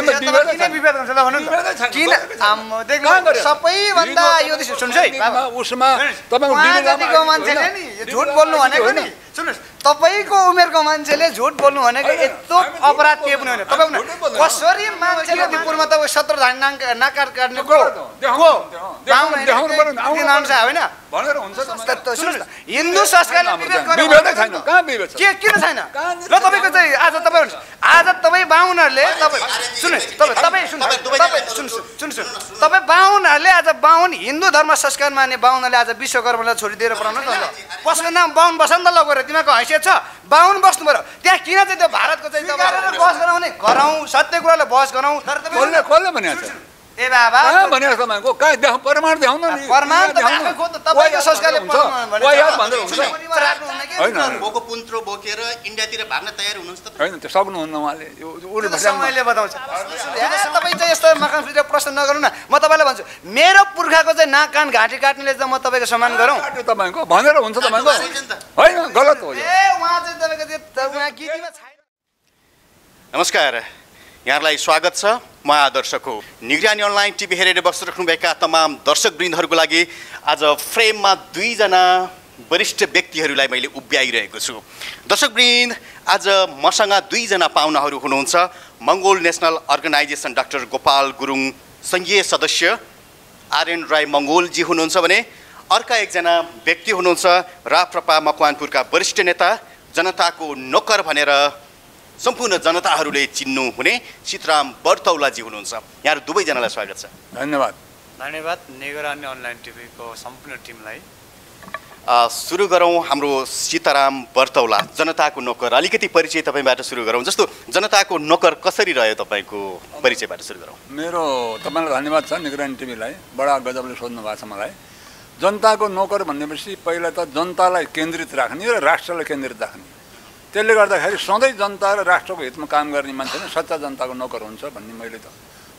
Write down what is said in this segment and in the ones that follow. सबैभन्दा सुन्नुस् तपाईको उमेरको मान्छेले झुट बोल्नु भनेको यस्तो अपराध के पनि होइन। तपाईँ कसरी मान्छेले त्यो पूर्वमा त 17 झण्डा नाकार गर्ने को देखाउनु पर्यो आउने नाम छ हैन भनेर हुन्छ। सुन्नुस् हिन्दू संस्कारले विभेद छैन, कहाँ विभेद छ, के किन छैन र तपाईको चाहिँ आज तपाईँ आज तपाई बाहुनहरुले तपाई सुन्नुस् तपाई सुन्नुस् तपाई बाहुनहरुले आज बाहुन हिन्दू धर्म संस्कार मान्ने बाहुनहरुले आज विश्वकर्मालाई छोडी दिएर पढाउनु त कसको नाम बाहुन बसन्त लगेर तिमीको हैसियत छ बाहुन बस्नु पर्यो। त्यहाँ किन चाहिँ त्यो भारतको चाहिँ तपाईहरुले बहस गराउने गराउँ सत्य कुराले बहस गराउँ खोल्ने खोल्ने भनेछ ए बाबा भने समयको का देखाउ प्रमाण देखाउ न प्रमाण त आफैको त तपाईको संस्कारले प्रमाण भने ओइ यार भन्दै हुन्छ हैन बोको पुन्त्रो बोकेर इन्डियातिर भाग्न तयार हुनुहुन्छ त हैन त्यो सक्नु हुन्न उहाँले यो उले भाषामा बताउँछ। तपाई चाहिँ यस्तो मकानतिर प्रश्न नगर्नु न म तपाईलाई भन्छु मेरो पुर्खाको चाहिँ नाक कान घाँटी काट्नेले चाहिँ म तपाईको सम्मान गरौँ तपाईको भनेर हुन्छ तपाईको हैन गलत हो यो ए उहाँ चाहिँ तपाईको त्यो उहाँ गीतिमा छैन। नमस्कार यहाँलाई स्वागत छ म आदर्शको निगरानी अनलाइन टिभी हेरेर बसिरहनुभएका तमाम दर्शकवृन्दहरूको लागि आज फ्रेममा दुईजना वरिष्ठ व्यक्तिहरूलाई मैले उभ्याइरहेको छु। दर्शकवृन्द आज मसँग दुईजना पाहुनाहरू हुनुहुन्छ। मङ्गोल National Organisation doctor Gopal Gurung संघीय सदस्य आर्यन राई मङ्गोलजी हुनुहुन्छ भने अर्का एकजना व्यक्ति हुनुहुन्छ राप्रपा मकवानपुरका वरिष्ठ नेता जनताको नोकर भनेर सम्पूर्ण जनताहरूले चिन्नु हुने सीताराम बर्तौलाजी हुनुहुन्छ। यहाँ दुवैजनालाई स्वागत छ। धन्यवाद धन्यवाद निगरानी अनलाइन टिभीको सम्पूर्ण टिमलाई। सुरु गरौँ हाम्रो सीताराम बर्तौला जनताको नोकर अलिकति परिचय तपाईँबाट सुरु गरौँ। जस्तो जनताको नोकर कसरी रह्यो तपाईँको परिचयबाट सुरु गरौँ। मेरो तपाईँलाई धन्यवाद छ निगरानी टिभीलाई, बडा गजबले सोध्नु भएको छ मलाई। जनताको नोकर भनेपछि पहिला त जनतालाई केन्द्रित राख्ने र राष्ट्रलाई केन्द्रित राख्ने, त्यसले गर्दाखेरि सधैँ जनता र राष्ट्रको हितमा काम गर्ने मान्छे नै सच्चा जनताको नोकर हुन्छ भन्ने मैले त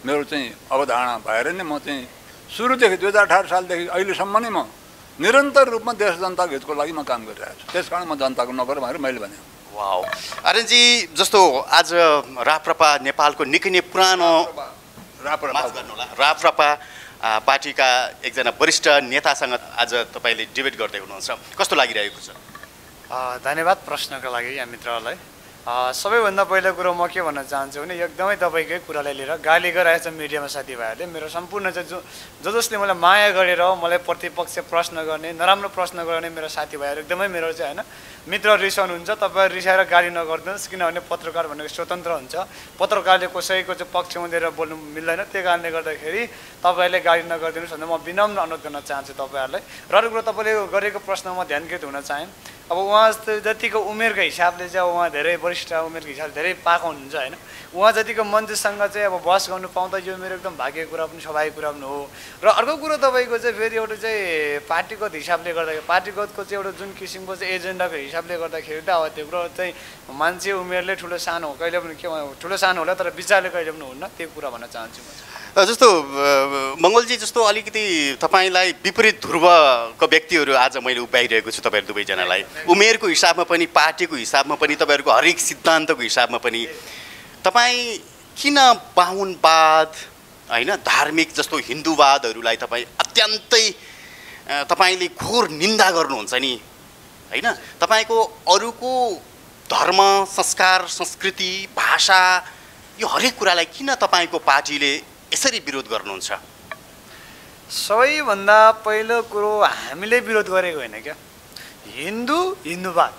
मेरो चाहिँ अवधारणा भएर नै म चाहिँ सुरुदेखि 2018 सालदेखि अहिलेसम्म नै म निरन्तर रूपमा देश जनताको हितको लागि म काम गरिरहेको छु। त्यस कारण म जनताको नोकर भनेर मैले भने। वाओ आर्यनजी, जस्तो आज राप्रपा नेपालको निकै नै पुरानो राप्रपा पार्टीका एकजना वरिष्ठ नेतासँग आज तपाईँले डिबेट गर्दै हुनुहुन्छ, कस्तो लागिरहेको छ? धन्यवाद प्रश्नको लागि यहाँ मित्रहरूलाई। सबैभन्दा पहिलो कुरो म के भन्न चाहन्छु भने एकदमै तपाईँकै कुरालाई लिएर गाली गराएछ मिडियामा साथीभाइहरूले। मेरो सम्पूर्ण चाहिँ जो जसले मलाई माया गरेर मलाई प्रतिपक्ष प्रश्न गर्ने नराम्रो प्रश्न गर्ने मेरो साथीभाइहरू एकदमै मेरो चाहिँ होइन मित्र रिसाउनुहुन्छ। तपाईँहरू रिसाएर गाली नगरिदिनुहोस् किनभने पत्रकार भनेको स्वतन्त्र हुन्छ, पत्रकारले कसैको चाहिँ पक्षमा दिएर बोल्नु मिल्दैन। त्यही कारणले गर्दाखेरि तपाईँहरूले गाली नगरिदिनुहोस् भनेर म विनम्र अनुरोध गर्न चाहन्छु तपाईँहरूलाई। र अरू कुरो तपाईँले गरेको प्रश्नमा ध्यान केन्द्रित हुन चाहेँ। अब उहाँ जतिको उमेरको हिसाबले चाहिँ उहाँ धेरै वरिष्ठ उमेरको हिसाबले धेरै पाएको हुनुहुन्छ होइन, उहाँ जतिको मन्त्रीसँग चाहिँ अब बहस गर्नु पाउँदा यो मेरो एकदम भाग्यको कुरा पनि स्वाभाविक कुरा पनि हो। र अर्को कुरो तपाईँको चाहिँ फेरि एउटा चाहिँ पार्टीगत हिसाबले गर्दाखेरि पार्टीगतको चाहिँ एउटा जुन किसिमको चाहिँ एजेन्डाको हिसाबले गर्दाखेरि त अब त्यो कुरो चाहिँ मान्छे उमेरले ठुलो सानो हो कहिले पनि, के ठुलो सानो होला तर विचारले कहिले पनि हुन्न, त्यो कुरा भन्न चाहन्छु म। जस्तो मङ्गलजी, जस्तो अलिकति तपाईँलाई विपरीत ध्रुवका व्यक्तिहरू आज मैले उभ्याइरहेको छु तपाईँहरू दुवैजनालाई। उमेरको हिसाबमा पनि पार्टीको हिसाबमा पनि तपाईँहरूको हरेक सिद्धान्तको हिसाबमा पनि तपाईँ किन बाहुनवाद होइन धार्मिक जस्तो हिन्दूवादहरूलाई तपाईँ अत्यन्तै तपाईँले घोर निन्दा गर्नुहुन्छ नि होइन। तपाईँको अरूको धर्म संस्कार संस्कृति भाषा यो हरेक कुरालाई किन तपाईँको पार्टीले यसरी विरोध गर्नुहुन्छ? सबैभन्दा पहिलो कुरो हामीले विरोध गरेको होइन क्या, हिन्दू हिन्दूवाद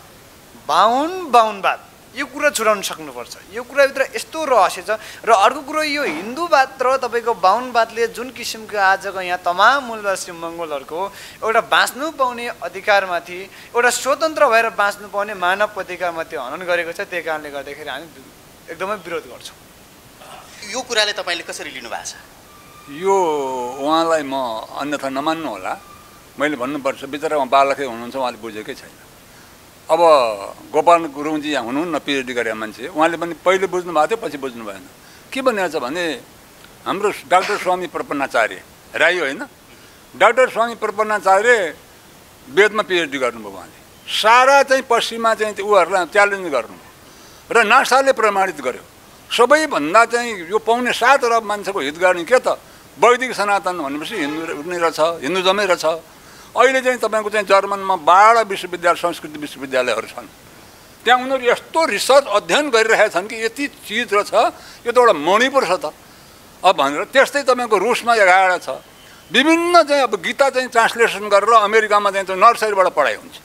बाहुन बाहुनवाद यो कुरा छुटाउन सक्नुपर्छ। यो कुराभित्र यस्तो रहस्य छ। र अर्को कुरो यो हिन्दूवाद र तपाईँको बाहुनवादले जुन किसिमको आजको यहाँ तमाम मूलवासी मङ्गोलहरूको एउटा बाँच्नु पाउने अधिकारमाथि एउटा स्वतन्त्र भएर बाँच्नु पाउने मानव अधिकारमाथि हनन गरेको छ। त्यही कारणले गर्दाखेरि हामी एकदमै विरोध गर्छौँ। यो कुराले तपाईँले कसरी लिनुभएको छ? यो उहाँलाई म अन्यथा नमान्नु होला, मैले भन्नुपर्छ बिचरा उहाँ बालकै हुनुहुन्छ, उहाँले बुझेकै छैन। अब गोपाल गुरुङजी यहाँ हुनुहुन्न, पिएचडी गरेका मान्छे, उहाँले पनि पहिले बुझ्नु भएको थियो पछि बुझ्नु भएन। के भनेको छ भने हाम्रो डाक्टर स्वामी प्रपन्नाचार्य राई होइन, डाक्टर स्वामी प्रपन्नाचार्य वेदमा पिएचडी गर्नुभयो, उहाँले सारा चाहिँ पश्चिममा चाहिँ उहरूलाई च्यालेन्ज गर्नुभयो र नासाले प्रमाणित गर्यो। सबैभन्दा चाहिँ यो पाउने 7 अरब मान्छेको हित गर्ने के त वैदिक सनातन भनेपछि हिन्दू नै रहेछ, हिन्दुजमै रहेछ। अहिले चाहिँ तपाईको चाहिँ जर्मनमा 12 विश्वविद्यालय संस्कृत विश्वविद्यालयहरु छन्। त्यहाँ उनीहरु यस्तो रिसर्च अध्ययन गरिरहेका छन् कि यति चीज रहेछ, यो त एउटा मणिपुर छ त अब भनेर। त्यस्तै तपाईको रुसमा 11 छ। विभिन्न चाहिँ अब गीता चाहिँ ट्रान्सलेसन गरेर अमेरिकामा चाहिँ नर्सरीबाट पढाइ हुन्छ।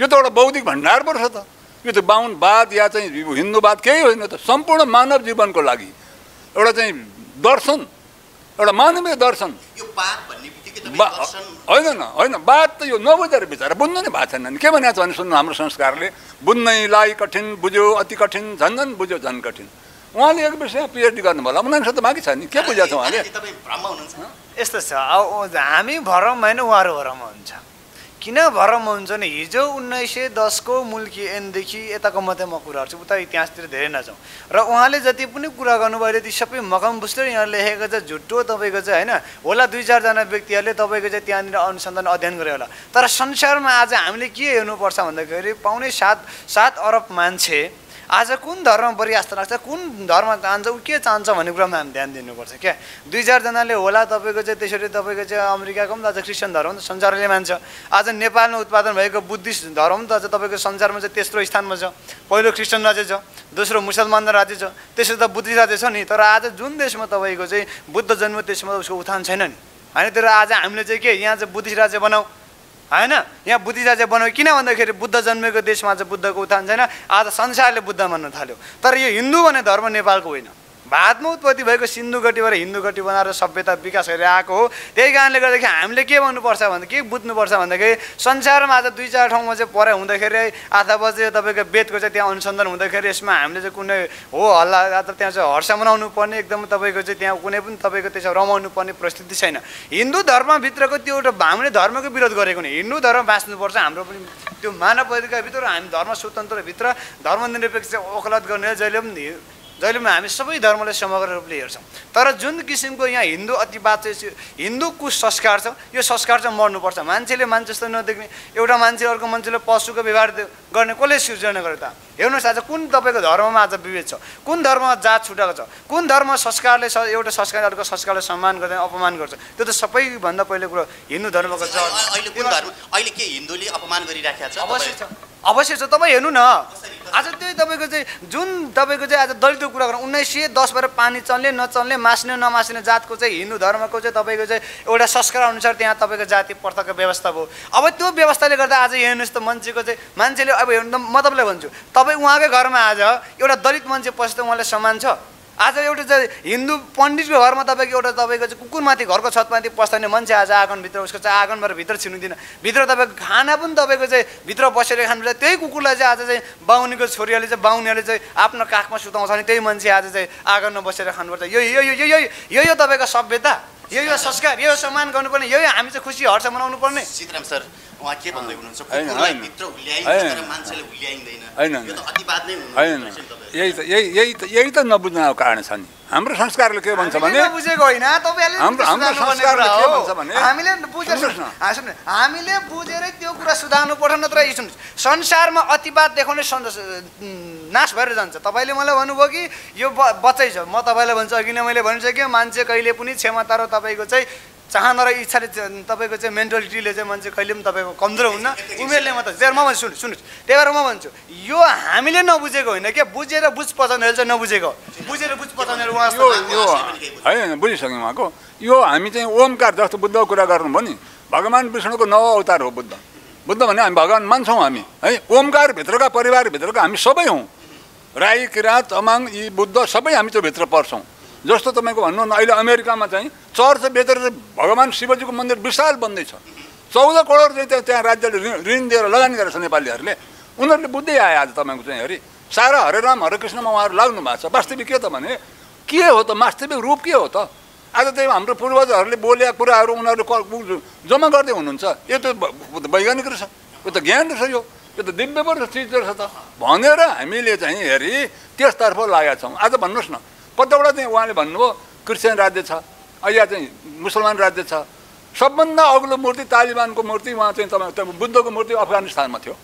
यो त एउटा बौद्धिक भण्डार पर्छ त। यो त बाहुनवाद या चाहिँ हिन्दूवाद केही होइन त, सम्पूर्ण मानव जीवनको लागि एउटा चाहिँ दर्शन, एउटा मानवीय दर्शन। यो वाद भन्ने बित्तिकै त दर्शन हैन, हैन वाद त यो नबुझेर बिचारा बुझ्नु नै भएको छैन नि। के भनेको छ भने सुन्नु, हाम्रो संस्कारले बुझ्नैलाई कठिन बुझ्यो, अति कठिन, झन्झन बुझ्यो, झन् कठिन। उहाँले एक विषयमा पीएचडी गर्नु होला, उनीहरुसँग त बाँकी छ नि, के बुझ्या छ उहाँले? तपाई भ्रम हुनुहुन्छ। यस्तो छ, हामी भ्रम हैन, उहाँहरु भ्रम हुन्छ। किन भ्रम हुन्छ नि, हिजो 1910 को मुल्की ऐनदेखि यताको मात्रै म कुरा गर्छु, उता इतिहासतिर धेरै नजाउँ। र उहाँले जति पनि कुरा गर्नुभयो ती सबै मकम बुस्टर यहाँ लेखेको चाहिँ झुट्टो तपाईको चाहिँ हैन होला, 2-4 जना व्यक्तिहरुले तपाईँको चाहिँ त्यहाँनिर अनुसन्धान अध्ययन गरे होला। तर संसारमा आज हामीले के हेर्नुपर्छ भन्दाखेरि पाउने 7 अरब मान्छे आज कुन धर्म बढी आस्था राख्छ, कुन धर्म चाहन्छ, ऊ के चाहन्छ भन्ने कुरामा हामी ध्यान दिनुपर्छ। क्या 2-4 जनाले होला तपाईको चाहिँ त्यसरी तपाईको चाहिँ अमेरिकाको पनि त क्रिस्चियन धर्म त संसारले मान्छ। आज नेपालमा उत्पादन भएको बुद्धिस्ट धर्म त तपाईको संसारमा चाहिँ तेस्रो स्थानमा छ। पहिलो क्रिस्चियन राज्य छ, दोस्रो मुसलमान राज्य छ, तेस्रो त बुद्धिस्ट राज्य छ नि। तर आज जुन देशमा तपाईँको चाहिँ बुद्ध जन्म त्यसमा उसको उत्थान छैन नि, होइन? तर आज हामीले चाहिँ के यहाँ चाहिँ बुद्धिस्ट राज्य बनाऊ, हैन? यहाँ बुद्धिस्ट राज्य बनाऊ किन भन्दाखेरि बुद्ध जन्मेको देशमा चाहिँ बुद्धको उत्थान छैन। आज संसारले बुद्ध मान्न थाल्यो। तर यो हिन्दू भन्ने धर्म नेपालको होइन, भारतमा उत्पत्ति भएको सिन्धु घाटीबाट हिन्दू घाटी बनाएर सभ्यता विकास गरेर आएको हो। त्यही कारणले गर्दाखेरि हामीले के भन्नुपर्छ भन्दा, के बुझ्नुपर्छ भन्दाखेरि संसारमा आज 2-4 ठाउँमा चाहिँ परे हुँदाखेरि अथवा चाहिँ तपाईँको वेदको चाहिँ त्यहाँ अनुसन्धान हुँदाखेरि यसमा हामीले चाहिँ कुनै हो हल्ला अथवा त्यहाँ चाहिँ हर्ष मनाउनु पर्ने, एकदम तपाईँको चाहिँ त्यहाँ कुनै पनि तपाईँको त्यसमा रमाउनु पर्ने परिस्थिति छैन। हिन्दू धर्मभित्रको त्यो एउटा हामीले धर्मको विरोध गरेको नि, हिन्दू धर्म बाँच्नुपर्छ, हाम्रो पनि त्यो मानव अधिकारभित्र हामी धर्म स्वतन्त्रभित्र धर्मनिरपेक्ष ओखलत गर्ने जहिले पनि हामी सबै धर्मलाई समग्र रूपले हेर्छौँ। तर जुन किसिमको यहाँ हिन्दू अतिवाद चाहिँ हिन्दू कुसंस्कार छ, यो संस्कार चाहिँ मर्नुपर्छ। मान्छेले मान्छे जस्तो नदेख्ने, एउटा मान्छे अर्को मान्छेले पशुको व्यवहार गर्ने कसले सिर्जना गर्यो त? हेर्नुहोस् आज कुन तपाईँको धर्ममा आज विभेद छ, कुन धर्ममा जात छुटाएको छ, कुन धर्म संस्कारले एउटा संस्कार अर्को संस्कारले सम्मान गर्दैन अपमान गर्छ। त्यो त सबैभन्दा पहिलो कुरो हिन्दू धर्मको जड। अहिले कुन धर्म अहिले के हिन्दूले अपमान गरिराखेको छ? अवश्य छ, तपाईँ हेर्नु न। आज त्यही तपाईँको चाहिँ जुन तपाईँको चाहिँ आज दलितको कुरा गर्नु, 1910बाट पानी चल्ने नचल्ने, मास्ने नमास्ने जातको चाहिँ हिन्दू धर्मको चाहिँ तपाईँको चाहिँ एउटा संस्कारअनुसार त्यहाँ तपाईँको जाति प्रथाको व्यवस्था भयो। अब त्यो व्यवस्थाले गर्दा आज हेर्नुहोस् त मान्छेको चाहिँ मान्छेले अब हेर्नु, म तपाईँलाई भन्छु, तपाईँ उहाँकै घरमा आज एउटा दलित मान्छे पस्दा उहाँलाई सम्मान छ? आज एउटा चाहिँ हिन्दू पण्डितको घरमा तपाईँको एउटा तपाईँको चाहिँ कुकुरमाथि घरको छतमाथि पस्ताउने मान्छे आज आँगनभित्र उसको चाहिँ आँगनबाट भित्र छिर्दिँदैन, भित्र तपाईँको खाना पनि तपाईँको चाहिँ भित्र बसेर खानुपर्छ। त्यही कुकुरलाई चाहिँ आज चाहिँ बाहुनीको छोरीहरूले चाहिँ बाहुनीहरूले चाहिँ आफ्नो काखमा सुताउँछ नि, त्यही मान्छे आज चाहिँ आँगनमा बसेर खानुपर्छ। यो तपाईँको सभ्यता, यो संस्कार, यो सम्मान गर्नुपर्ने, यो हामी चाहिँ खुसी हर्ष मनाउनु पर्ने। सीताराम सर उहाँ के भन्दै हुनुहुन्छ? कुकुरलाई भित्र हुल्याइन्छ तर मान्छेले हुल्याइँदैन, यो त अतिवाद नै हुनुहुन्छ। यही त नबुझ्नको कारण छ नि। हाम्रो संस्कारले के भन्छ भने, हामीले बुझेरै त्यो कुरा सुधार्नु पर्छ, नत्र सुन्नु संसारमा अतिवाद देखाउने नाश भएर जान्छ। तपाईँले मलाई भन्नुभयो कि यो बच्चै छ, म तपाईँलाई भन्छु, अघि नै मैले भनिसकेँ मान्छे कहिले पनि क्षमता र तपाईँको चाहिँ चाहना र इच्छाले तपाईँको चाहिँ मेन्टालिटीले चाहिँ मान्छे कहिले पनि तपाईँको कमजोर हुन्न, उमेरले मात्र। म भन्छु सुन्नुहोस्, त्यही भएर म भन्छु यो हामीले नबुझेको होइन, क्या बुझेर बुझ पचाउनेहरू चाहिँ नबुझेको, बुझेर बुझ पचाउनेहरू होइन, बुझिसक्यौँ उहाँको। यो हामी चाहिँ ओमकार जस्तो बुद्धको कुरा गर्नुभयो नि, भगवान विष्णुको नव अवतार हो बुद्ध। बुद्ध भने हामी भगवान मान्छौँ हामी, है? ओमकारभित्रका परिवारभित्रका हामी सबै हौँ, राई किराँत तमाङ यी बुद्ध सबै हामी त्यो भित्र पर्छौँ। जस्तो तपाईँको भन्नु न, अहिले अमेरिकामा चाहिँ चर्च बेचेर भगवान् शिवजीको मन्दिर विशाल बन्दैछ, 14 करोड चाहिँ त्यहाँ राज्यले ऋण दिएर लगानी गरेको छ नेपालीहरूले। उनीहरूले बुझ्दै आए आज तपाईँको चाहिँ हेरी सारा हरे राम हरे कृष्णमा उहाँहरू लाग्नु भएको छ। वास्तविक के त भने के हो त, वास्तविक रूप के हो त? आज त्यही हाम्रो पूर्वजहरूले बोलेका कुराहरू उनीहरूले जम्मा गर्दै हुनुहुन्छ। यो त वैज्ञानिक रहेछ, यो त ज्ञान रहेछ, यो त दिव्य पर्छ चिज रहेछ त भनेर हामीले चाहिँ हेरी त्यसतर्फ लागेका छौँ। आज भन्नुहोस् न, कतिवटा चाहिँ उहाँले भन्नुभयो क्रिस्चियन राज्य छ, अहिले चाहिँ मुसलमान राज्य छ। सबभन्दा अग्लो मूर्ति तालिबानको मूर्ति, उहाँ चाहिँ तपाईँ बुद्धको मूर्ति अफगानिस्तानमा थियो,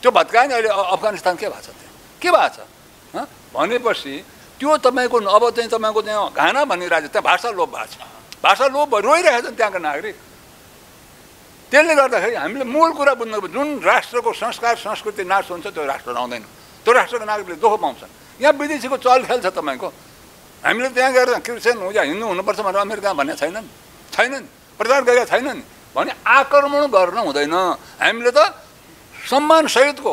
त्यो भत्कायो नि। अहिले अफगानिस्तान के भएको छ, त्यहाँ के भएको छ भनेपछि त्यो तपाईको अब चाहिँ तपाईको त्यहाँ घाना भन्ने राज्य त्यहाँ भाषा लोप रोइरहेछ त्यहाँका नागरिक। त्यसले गर्दाखेरि हामीले मूल कुरा बुझ्नु पर्छ, जुन राष्ट्रको संस्कार संस्कृति नाश हुन्छ त्यो राष्ट्र रहँदैन, त्यो राष्ट्रको नागरिकले दुःख पाउँछन्। यहाँ विदेशीको चलखेल छ तपाईको, हामीले त्यहाँ गएर क्रिस्चियन हो या हिन्दू हुनुपर्छ भनेर अमेरिका भन्ने छैनन्, प्रचार गरेका छैनन् भने आक्रमण गर्न हुँदैन। हामीले त सम्मान सहितको,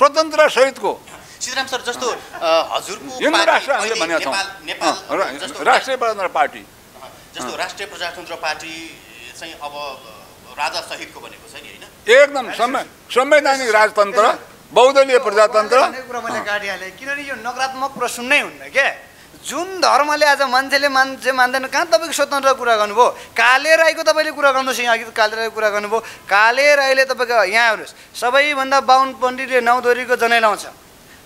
स्वतन्त्रता सहितको। सीताराम सर जस्तो हजुरको राष्ट्रिय प्रजातन्त्र पार्टी जस्तो राष्ट्रिय प्रजातन्त्र पार्टी चाहिँ अब राजा सहितको भनेको छ नि, हैन? एकदम संवैधानिक राजतन्त्र, बहुदलीय प्रजातन्त्र। कुरा मैले गाडिहाले किनभने यो नकारात्मक प्रश्न नै हुन्न के। जुन धर्मले आज मान्छेले मान्दैन, कहाँ तपाईँको स्वतन्त्र कुरा गर्नुभयो? काले राईको तपाईँले कुरा गर्नुहोस्, यहाँ अघि काले राईको कुरा गर्नुभयो। काले राईले तपाईँको यहाँ हेर्नुहोस्, सबैभन्दा बाहुन पण्डितले 9 दोरीको जनै लाउँछ,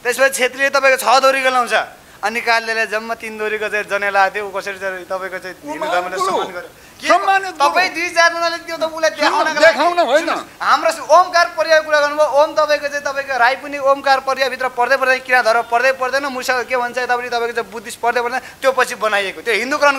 त्यसपछि छेत्रीले तपाईँको 6 दोरीको लाउँछ, अनि कालेले जम्मा 3 दोरीको चाहिँ जनै लाएको थियो। कसरी चाहिँ तपाईँको चाहिँ हिन्दू धर्मले सम्मान गर्यो? तपाईँ 2000 जनाले त्यो त उसलाई देखाउन होइन। हाम्रो ओमकार पर्याय कुरा गर्नुभयो, ओम तपाईँको चाहिँ तपाईँको राई पनि ओमकार पर्यायभित्र पर्दै पर्दैन, किराँतहरू पर्दै पर्दैन, मुसल के भन्छ यतापट्टि तपाईँको चाहिँ बुद्धिस्ट पर्दै पर्दैन, त्यो पछि बनाइएको त्यो हिन्दूकरण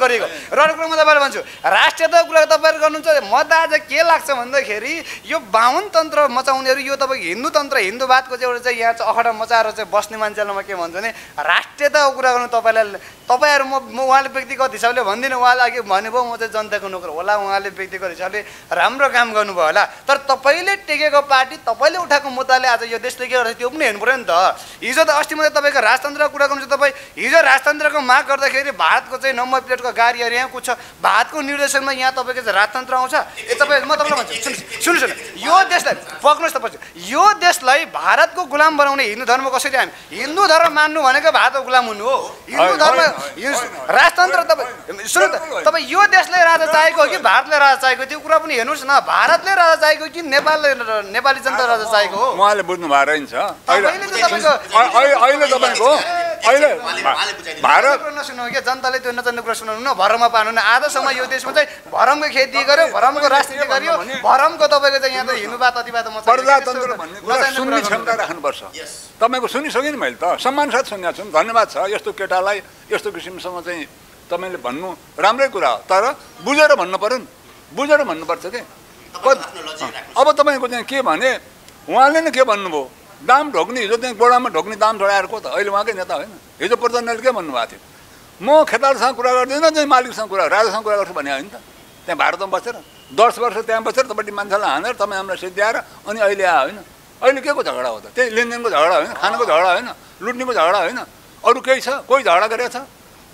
गरिएको। र अर्को कुरा म तपाईँलाई भन्छु, राष्ट्रियताको कुरा तपाईँहरू गर्नुहुन्छ, म त आज के लाग्छ भन्दाखेरि यो बाहुन तन्त्र मचाउनेहरू, यो तपाईँको हिन्दू तन्त्र हिन्दूवादको चाहिँ एउटा चाहिँ यहाँ चाहिँ अखडा मचाएर चाहिँ बस्ने मान्छेलाई म के भन्छु भने राष्ट्रियताको कुरा गर्नु तपाईँलाई, तपाईँहरू म उहाँले व्यक्तिगत हिसाबले भन्दिनँ, उहाँले अघि भन्नुभयो म चाहिँ जनताको नोकर होला, उहाँले व्यक्तिगत हिसाबले राम्रो काम गर्नुभयो होला, तर तपाईँले टेकेको पार्टी, तपाईँले उठाएको मुद्दाले आज यो देशले के गर्छ त्यो पनि हेर्नु पऱ्यो नि त। हिजो त अस्ति मात्रै तपाईँको राजतन्त्रको कुरा गर्नु, तपाईँ हिजो राजतन्त्रको माग गर्दाखेरि भारतको चाहिँ नम्बर प्लेटको गाडीहरू यहाँ कुछ भारतको निर्देशनमा यहाँ तपाईँको चाहिँ राजतन्त्र आउँछ। ए तपाईँ, म तपाईँलाई भन्छु, सुन्नु यो देशलाई पक्नुहोस्, तपाईँ यो देशलाई भारतको गुलाम बनाउने हिन्दू धर्म कसरी? हामी हिन्दू धर्म मान्नु भनेको भारतको गुलाम हुनु हो, हिन्दू धर्म राजतन्त्र। तपाईँ सुन्नु त, तपाईँ यो देशले राजा चाहेको कि भारतले राजा चाहेको त्यो कुरा पनि हेर्नुहोस् न, भारतले राजा चाहेको कि नेपालले नेपाली जनता राजा चाहेको हो? उहाँले बुझ्नु भएको रहेछ। अहिले भारत नसुन्नु क्या, जनताले त्यो नजान्ने कुरा सुनाउनु न, भरममा पार्नु न। आजसम्म यो देशमा चाहिँ भरमको खेती गर्यो, भरमको राजनीति गर्यो, भरमको तपाईँको चाहिँ यहाँ त हिन्दूवाद अतिवाद मचायो। प्रजातन्त्र भन्ने कुरा सुन्ने क्षमता राख्नुपर्छ। तपाईँको सुनिसकेँ नि मैले, त सम्मान साथ सुनेको छु, धन्यवाद छ। यस्तो केटालाई यस्तो किसिमसँग चाहिँ तपाईँले भन्नु राम्रै कुरा हो, तर बुझेर भन्नु पऱ्यो नि, बुझेर भन्नुपर्छ कि। अब तपाईँको चाहिँ के भने उहाँले नै के भन्नुभयो, दाम ढोक्ने, हिजो त्यहाँ गोडामा ढोक्ने दाम चढाएको त अहिले उहाँकै नेता होइन? हिजो प्रचण्डले के भन्नुभएको थियो, म खेतारसँग कुरा गर्दिनँ, त्यही मालिकसँग कुरा, राजासँग कुरा गर्छु भने होइन त? त्यहाँ भारतमा बसेर 10 वर्ष त्यहाँ बसेर तपाईँले मान्छेलाई हानेर तपाईँ हामीलाई सिद्ध्याएर अनि अहिले आयो होइन? अहिले के को झगडा हो त? त्यही लेनदेनको झगडा होइन, खानाको झगडा होइन, लुट्नेको झगडा होइन, अरू केही छ? कोही झगडा गरेको छ?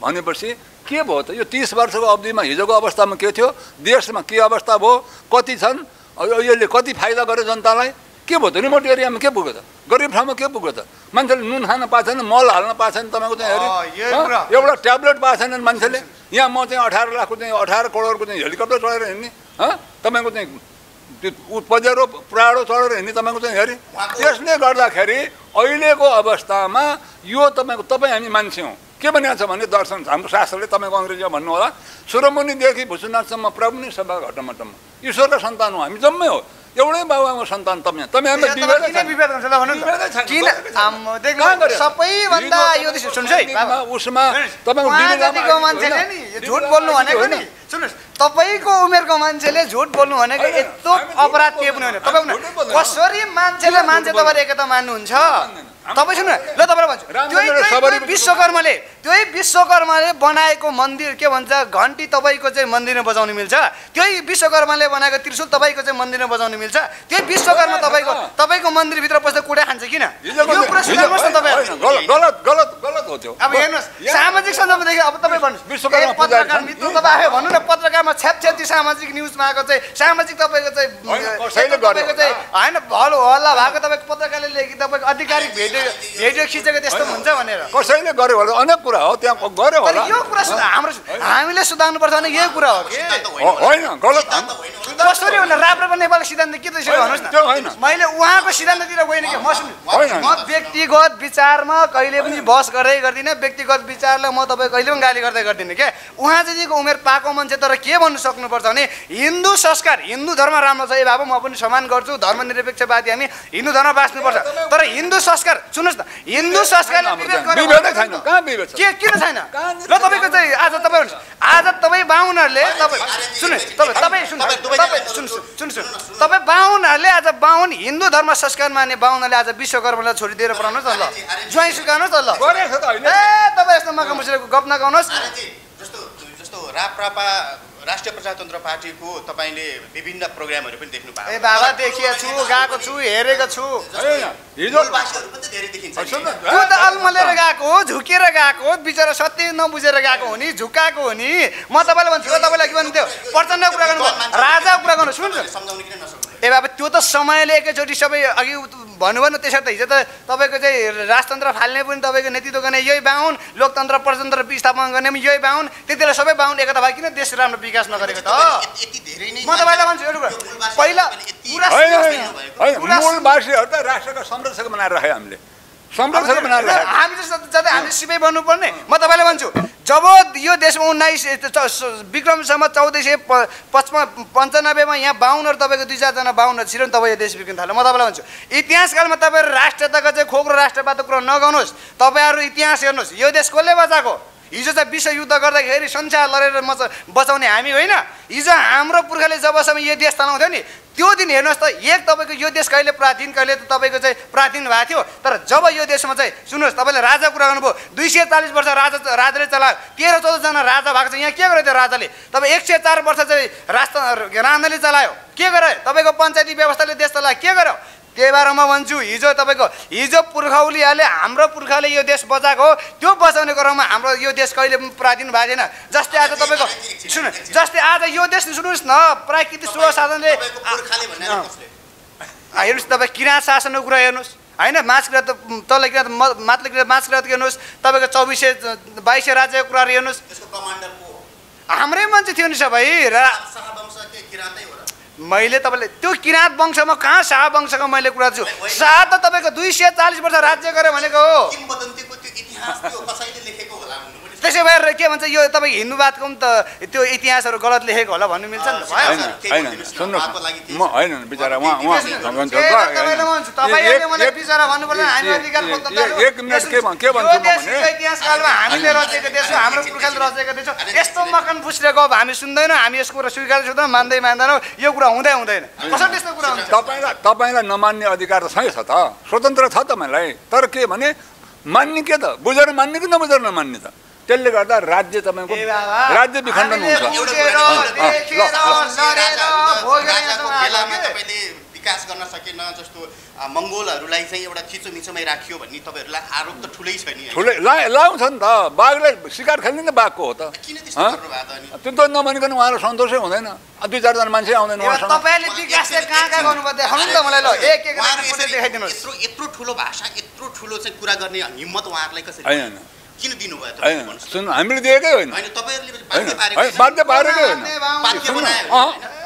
भनेपछि के भयो त? यो 30 वर्षको अवधिमा हिजोको अवस्थामा के थियो, देशमा के अवस्था भयो, कति छन्, यसले कति फाइदा गर्यो जनतालाई, के भयो त? रिमोट एरियामा के पुग्यो त? गरिब ठाउँमा के पुग्यो त? मान्छेले नुन खान पाएको छैन, मल हाल्न पाएको छैन, तपाईँको चाहिँ एउटा ट्याब्लेट पाएको छैनन् मान्छेले। यहाँ म चाहिँ 18 लाखको चाहिँ 18 करोडको चाहिँ हेलिकप्टर चढेर हिँड्ने, तपाईँको चाहिँ पजेरो प्राडो चढेर हिँड्ने, तपाईँको चाहिँ त्यसले गर्दाखेरि अहिलेको अवस्थामा यो तपाईँको हामी मान्छे हौँ के भनिएको छ भने दर्शन, हाम्रो शास्त्रले तपाईँको अङ्ग्रेजीमा भन्नु होला, सुरमुनिदेखि भुसुनाथसम्म प्रभु नै सभा घटमटम्म, ईश्वरको सन्तान हो हामी जम्मै, हो एउटै बाबुआमाको सन्तान। तपाईँको उमेरको मान्छेले झुट बोल्नु भनेको यस्तो अपराध के पनि होइन। तपाईँ कसरी मान्छे तपाईँले एकता मान्नुहुन्छ? तपाईँ सुन्नु ल, तपाईँलाई भन्छु, विश्वकर्माले त्यही विश्वकर्माले बनाएको मन्दिर के भन्छ घन्टी तपाईँको चाहिँ मन्दिरमा बजाउनु मिल्छ, त्यही विश्वकर्माले बनाएको त्रिशुल तपाईँको चाहिँ मन्दिरमा बजाउनु मिल्छ, त्यही विश्वकर्मा तपाईँको मन्दिरभित्र पस्दा कुटा खान्छ किन? अब हेर्नुहोस्, सामाजिक सञ्जालदेखि अब तपाईँ भन्नुहोस्, पत्रकार मित्र तपाईँ आयो भन्नु न, पत्रकारमा छ्यापछ्यापी सामाजिक न्युजमा आएको चाहिँ सामाजिक तपाईँको चाहिँ होइन भलो हल्ला भएको तपाईँको पत्रकारले लेखि तपाईँको आधिकारिक भिडियो खिचेको त्यस्तो हुन्छ भनेर कसैले गर्यो होला, अनेक कुरा हो त्यहाँ गर्यो होला। यो कुरा हाम्रो हामीले सुधार्नुपर्छ भने यही कुरा हो कि होइन? गलत कसरी हुन राम्रो नेपालको सिद्धान्त के त्यसो भन्नुस् न। मैले उहाँको सिद्धान्ततिर गएन के म सुन्नु। म व्यक्तिगत विचारमा कहिले पनि बस गर्दै गर्दिन, व्यक्तिगत विचारलाई म तपाई कहिले पनि गाली गर्दै गर्दिन के। उहाँ जतिको उमेर पाको मान्छे तर के भन्नु सक्नु पर्छ भने हिन्दू संस्कार हिन्दू धर्म राम्रो छ ए बाबु म पनि सम्मान गर्छु, धर्मनिरपेक्षवादी हामी हिन्दू धर्म बाँच्नु पर्छ। तर हिन्दू संस्कार सुन्नुस् न, हिन्दू संस्कारले विभेद गरेको छैन। कहाँ विभेद छ? के किन छैन? ल तपाईको चाहिँ आज तपाई भन्नुस्, आज तपाई बाहुनहरुले तपाई सुन्नु, तपाई तपाईं बाहुनहरुले आज बाहुन हिन्दू धर्म संस्कार मान्ने बाहुनले आज विश्वकर्मालाई छोडिदिएर पढाउनुहोस् न ल, ज्वाइँ सुकाउनुहोस् न ल। तपाईँ यस्तो मका मुसेको गफ नगाउनुहोस्। जस्तो राप्रपा राष्ट्रिय प्रजातन्त्र पार्टीको तपाईले विभिन्न प्रोग्रामहरु पनि देख्नु भएको। ए बाबा देखिए छु, गाएको छु, हेरेको छु। हिजो भाषाहरु पनि धेरै देखिन्छ। त्यो त अल्मलेर गाएको हो, झुकेर गाएको हो, बिचारा सत्य नबुझेर गाएको हो नि, झुकाएको हो नि। म तपाईलाई भन्छु, तपाईलाई के भन्थ्यो? प्रचण्ड कुरा गर्नु, राजा कुरा गर्नु, सुन्नु समझाउन किन नसक्नु। ए बाबा त्यो त समयले एकैचोटी सबै अघि भन्नुभयो। त्यसर्थ हिजो त तपाईको चाहिँ राजतन्त्र फाल्ने पनि तपाईको नेतृत्व गर्ने यही बाहुन, लोकतन्त्र प्रजातन्त्र स्थापना गर्ने पनि यही बाहुन, त्यतिले सबै बाहुन एकता भए किन देश राम्रो विकास नगरेको त? म तपाईँलाई भन्छु एउटा कुरा, पहिला मूल भाषीहरु त राष्ट्रको संरक्षक बनाएर राखे, हामीले संरक्षक बनाएर राखे, हामी जस्तै हामी सिपाही बन्नुपर्ने। म तपाईँलाई भन्छु जब यो देशमा 19 विक्रम सम्वत 1495 यहाँ बाहुनहरु तपाईँको 2-4 जना बाहुनहरु छिरन तपाईँ यो देश बिग्रिन थाल्यो। म तपाईँलाई भन्छु इतिहासकालमा तपाईँहरु राष्ट्रियताको चाहिँ खोक्रो राष्ट्रवादको कुरा नगाउनुहोस्, तपाईँहरु इतिहास हेर्नुहोस्। यो देश कसले बचाएको? हिजो चाहिँ विश्व युद्ध गर्दाखेरि संसार लडेर बचाउने हामी होइन, हिजो हाम्रो पुर्खाले जबसम्म यो देश चलाउँथ्यो नि त्यो दिन हेर्नुहोस् त। एक तपाईँको यो देश कहिले प्राचीन कहिले त तपाईँको चाहिँ प्राचीन भएको थियो, तर जब यो देशमा चाहिँ सुन्नुहोस् तपाईँले राजा कुरा गर्नुभयो, 240 वर्ष राजाले चलायो, 13-14 जना राजा भएको छ। यहाँ के गर्यो त्यो राजाले? तपाईँ 104 वर्ष चाहिँ राणाले चलायो, के गर्यो? तपाईँको पञ्चायती व्यवस्थाले देश चलायो, के गर्यो? त्यही भएर म भन्छु हिजो तपाईँको हिजो पुर्खौलीहरूले हाम्रो पुर्खाले यो देश बचाएको हो, त्यो बचाउने क्रममा हाम्रो यो देश कहिले पनि प्राचीन भएको थिएन। जस्तै आज तपाईँको सुन्नु, जस्तै आज यो देश सुन्नुहोस् न, प्राकृतिक स्रोत साधनले हेर्नुहोस् तपाईँ किराँत शासनको कुरा हेर्नुहोस् होइन, माझकिराँत तल्लो किराँत माथिल्लो किराँत माझकिराँत हेर्नुहोस्, तपाईँको 2400-2200 राज्यको कुरा हेर्नुहोस्। हाम्रै मान्छे थियो नि सबै। मैले तपाईँले त्यो किराँत वंशमा कहाँ शाह वंशको मैले कुरा छु? शाह त तपाईँको 240 वर्ष राज्य गरे भनेको हो। त्यसै भएर के भन्छ यो तपाईँ हिन्दूवादको पनि त त्यो इतिहासहरू गलत लेखेको होला भन्नु मिल्छ नि त? होइन बिचरा इतिहासकालमा हामीले रचेको देश हो, हाम्रो पुर्खाले रचेको देश हो। यस्तो मकान फुस्रेको अब हामी सुन्दैनौँ, हामी यसको कुरा स्वीकार्दैनौँ, मान्दैनौँ, यो कुरा हुँदैन। कसरी त्यस्तो कुरा हुन्छ? तपाईँलाई नमान्ने अधिकार त सही छ त, स्वतन्त्र छ तपाईँलाई, तर के भने मान्ने के त बुझेर मान्ने कि नबुझेर नमान्ने त? त्यसले गर्दा राज्य तपाईँको राज्य विखण्डन हुन्छ। विकास गर्न सकेन, जस्तो मंगोलहरुलाई चाहिँ एउटा खिचोमिचोमै राखियो भन्ने तपाईहरुलाई आरोप त ठुलै छ नि। ठुलै लाउँछ नि त, बाघलाई शिकार खेल्ने नि बाघको हो त। किन त्यस्तो गर्नु भएको अनि? त्यो त नमानिकन उहाँलाई सन्तोषै हुँदैन, 2-4 जना मान्छे आउँदैन उहाँसँग। तपाईहरुले विकासले कहाँ कहाँ गर्नु पर्छ हेर्नु त मलाई ल, एक एक फोटो देखाइदिनुस्। यत्रो ठुलो भाषा, यत्रो ठुलो चाहिँ कुरा गर्ने हिम्मत उहाँहरुलाई कसरी होइन? किन दिनुभयो त? सुन्नु, हामीले दिएकै होइन, बाध्य पारेकै होइन।